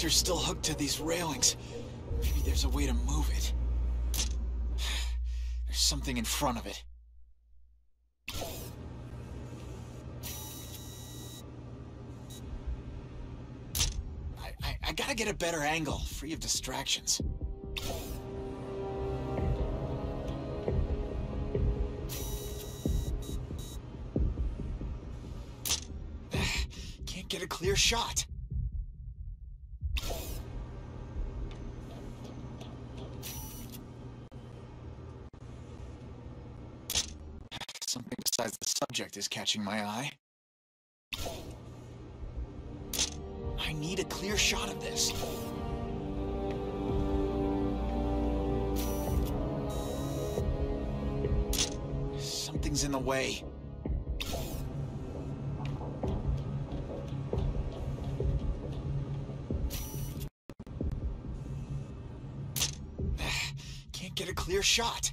You're still hooked to these railings. Maybe there's a way to move it. There's something in front of it. gotta get a better angle, free of distractions. Can't get a clear shot. Something besides the subject is catching my eye. I need a clear shot of this. Something's in the way. Can't get a clear shot.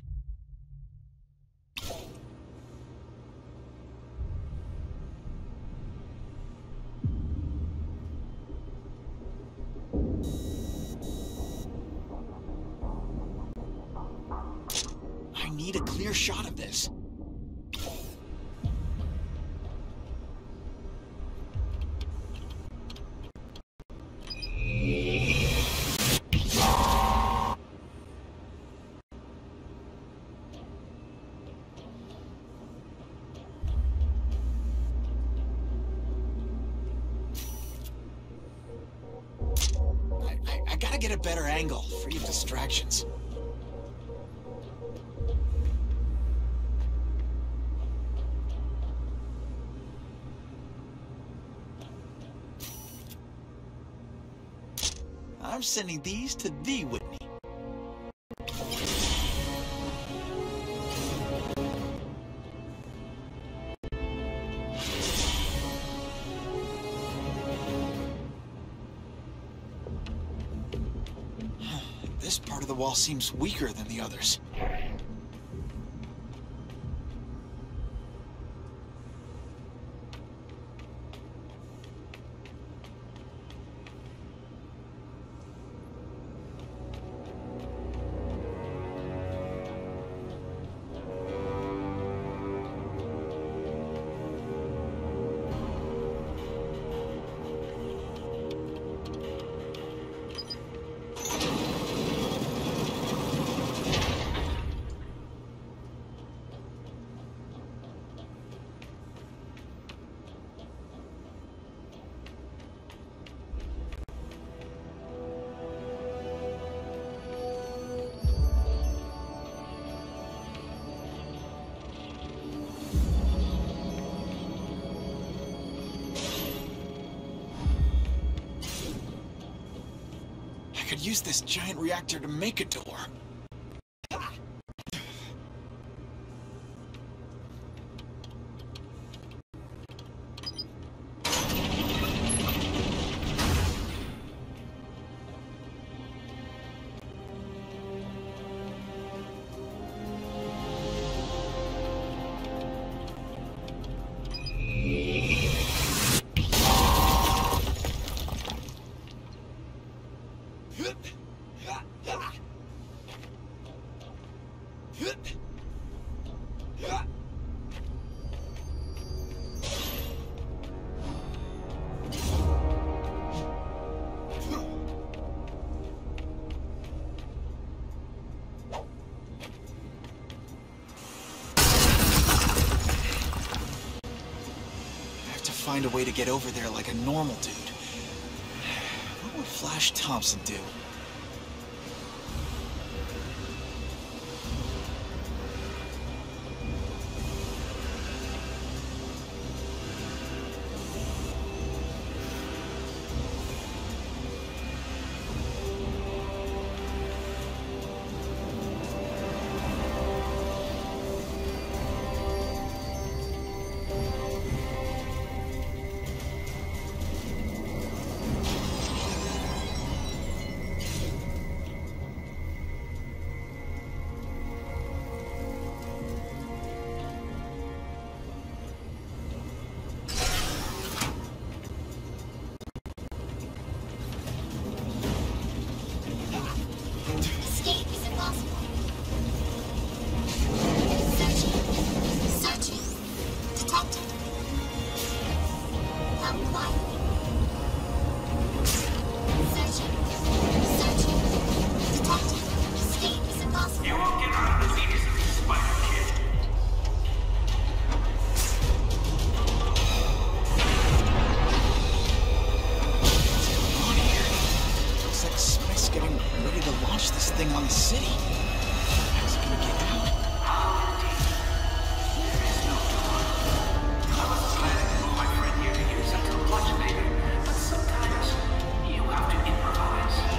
Get a better angle, free of distractions. I'm sending these to the Whitney. Wall seems weaker than the others. Use this giant reactor to make a door. Find a way to get over there like a normal dude. What would Flash Thompson do? thing on the city. How's it gonna get out? There is no door. I was planning to move my friend here to use until much later, but sometimes you have to improvise.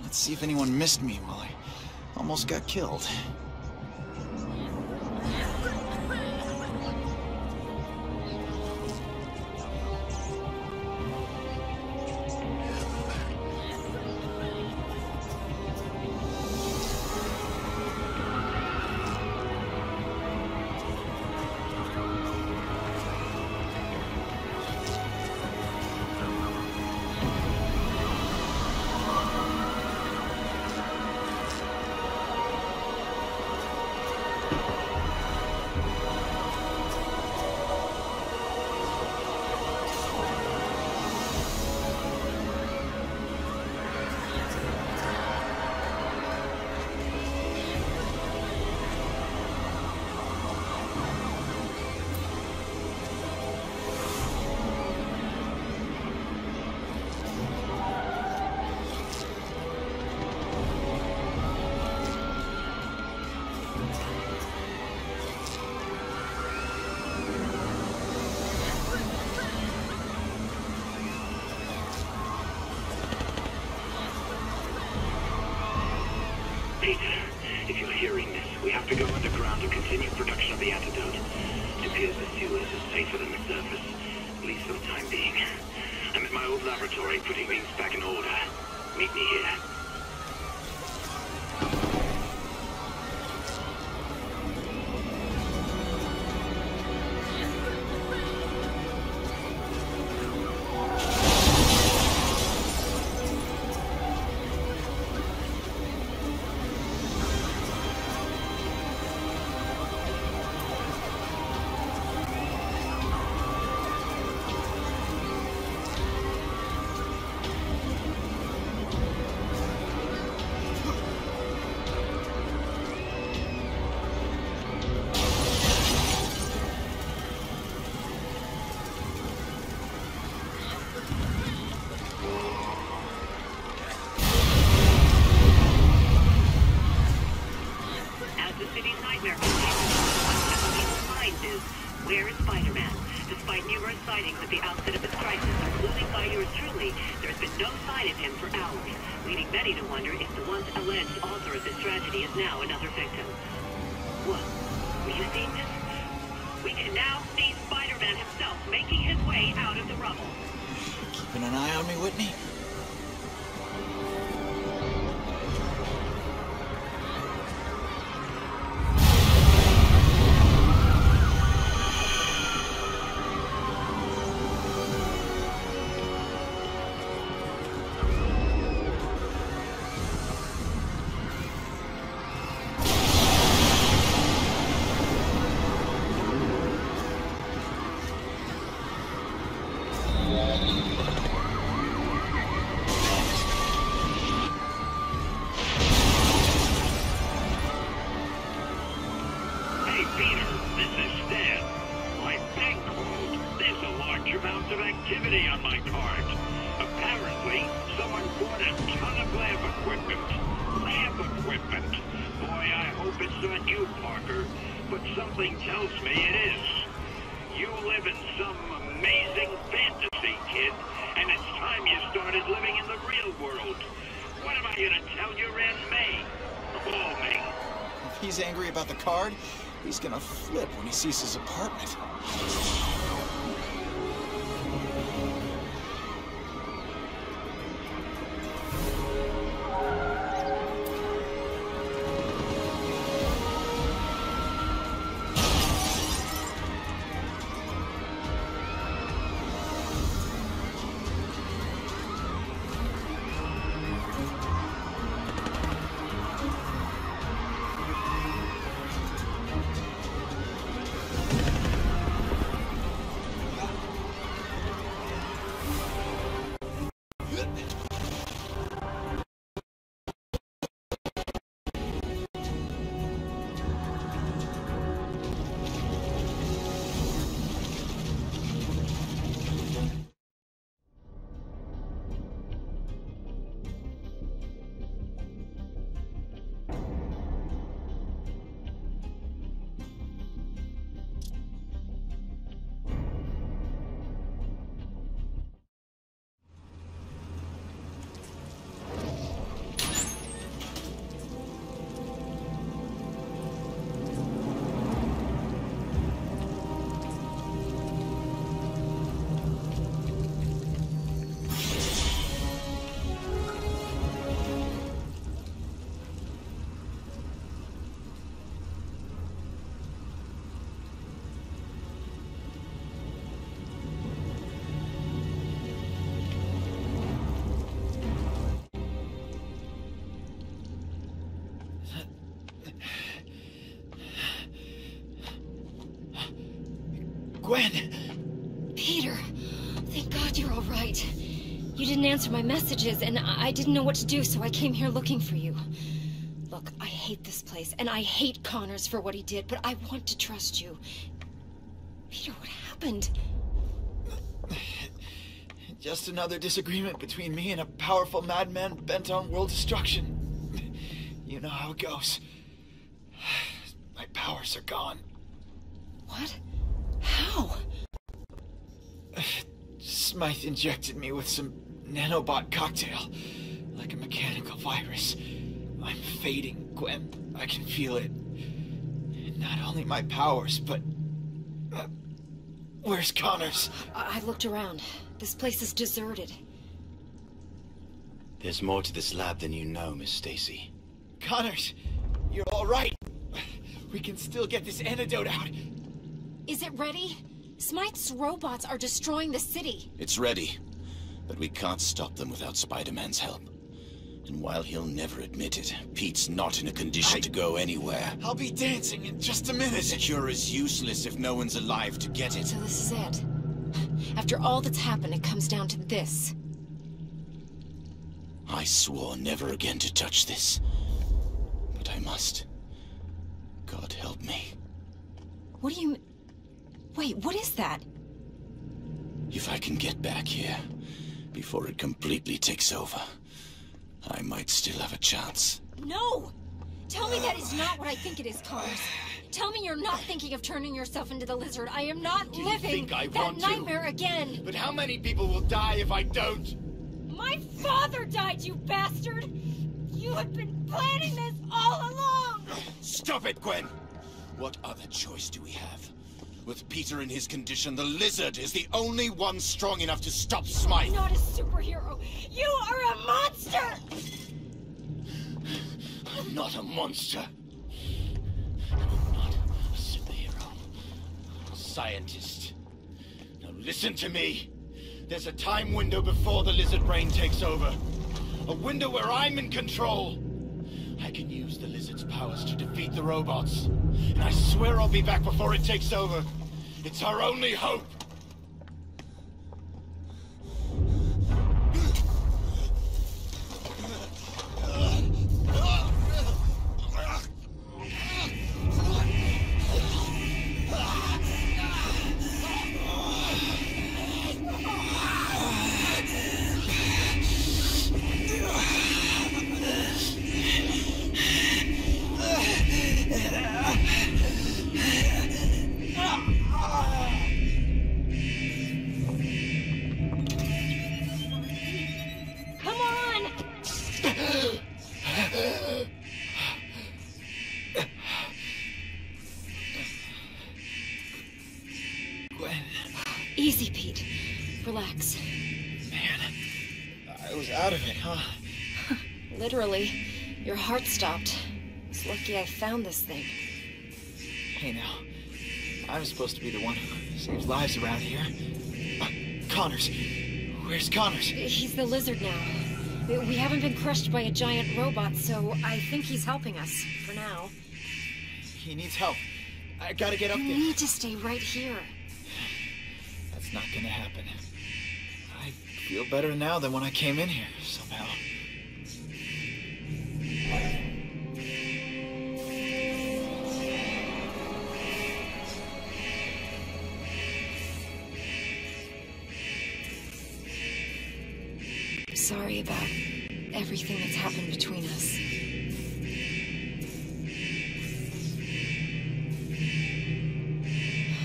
Let's see if anyone missed me while I almost got killed. Where is Spider-Man? Despite numerous sightings at the outset of this crisis, including by yours truly, there has been no sign of him for hours, leading many to wonder if the once alleged author of this tragedy is now another victim. What? Were you seeing this? We can now see Spider-Man himself making his way out of the rubble. Keeping an eye on me, Whitney? He's gonna flip when he sees his apartment. Gwen! Peter, thank God you're all right. You didn't answer my messages, and I didn't know what to do, so I came here looking for you. Look, I hate this place, and I hate Connors for what he did, but I want to trust you. Peter, what happened? Just another disagreement between me and a powerful madman bent on world destruction. You know how it goes. My powers are gone. What? How? Smythe injected me with some nanobot cocktail, like a mechanical virus. I'm fading, Gwen. I can feel it. Not only my powers, but... where's Connors? I looked around. This place is deserted. There's more to this lab than you know, Miss Stacy. Connors, you're all right. We can still get this antidote out. Is it ready? Smythe's robots are destroying the city. It's ready, but we can't stop them without Spider-Man's help. And while he'll never admit it, Pete's not in a condition to go anywhere. I'll be dancing in just a minute. The cure is useless if no one's alive to get it. So this is it. After all that's happened, it comes down to this. I swore never again to touch this, but I must. God help me. What do you... Wait, what is that? If I can get back here, before it completely takes over, I might still have a chance. No! Tell me that is not what I think it is, Connors. Tell me you're not thinking of turning yourself into the lizard. I am not living that nightmare again. But how many people will die if I don't? My father died, you bastard! You had been planning this all along! Stop it, Gwen! What other choice do we have? With Peter in his condition, the lizard is the only one strong enough to stop Smythe. You're not a superhero. You are a monster! I'm not a monster. I'm not a superhero. I'm a scientist. Now listen to me. There's a time window before the lizard brain takes over. A window where I'm in control. I can use the lizard's powers to defeat the robots. And I swear I'll be back before it takes over. It's our only hope. Literally, your heart stopped. It's lucky I found this thing. Hey now, I'm supposed to be the one who saves lives around here. Connors, where's Connors? He's the lizard now. We haven't been crushed by a giant robot, so I think he's helping us, for now. He needs help. I gotta get up there. You need to stay right here. That's not gonna happen. I feel better now than when I came in here, somehow. Sorry about everything that's happened between us.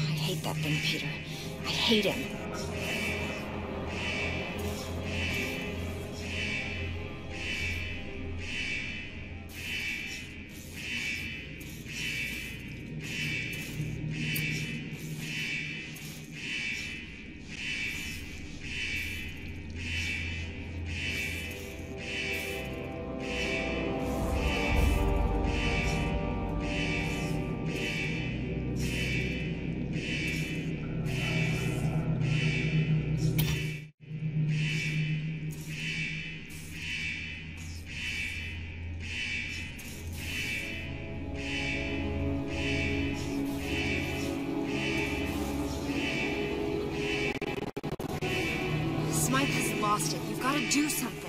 I hate that thing, Peter. I hate him. Do something.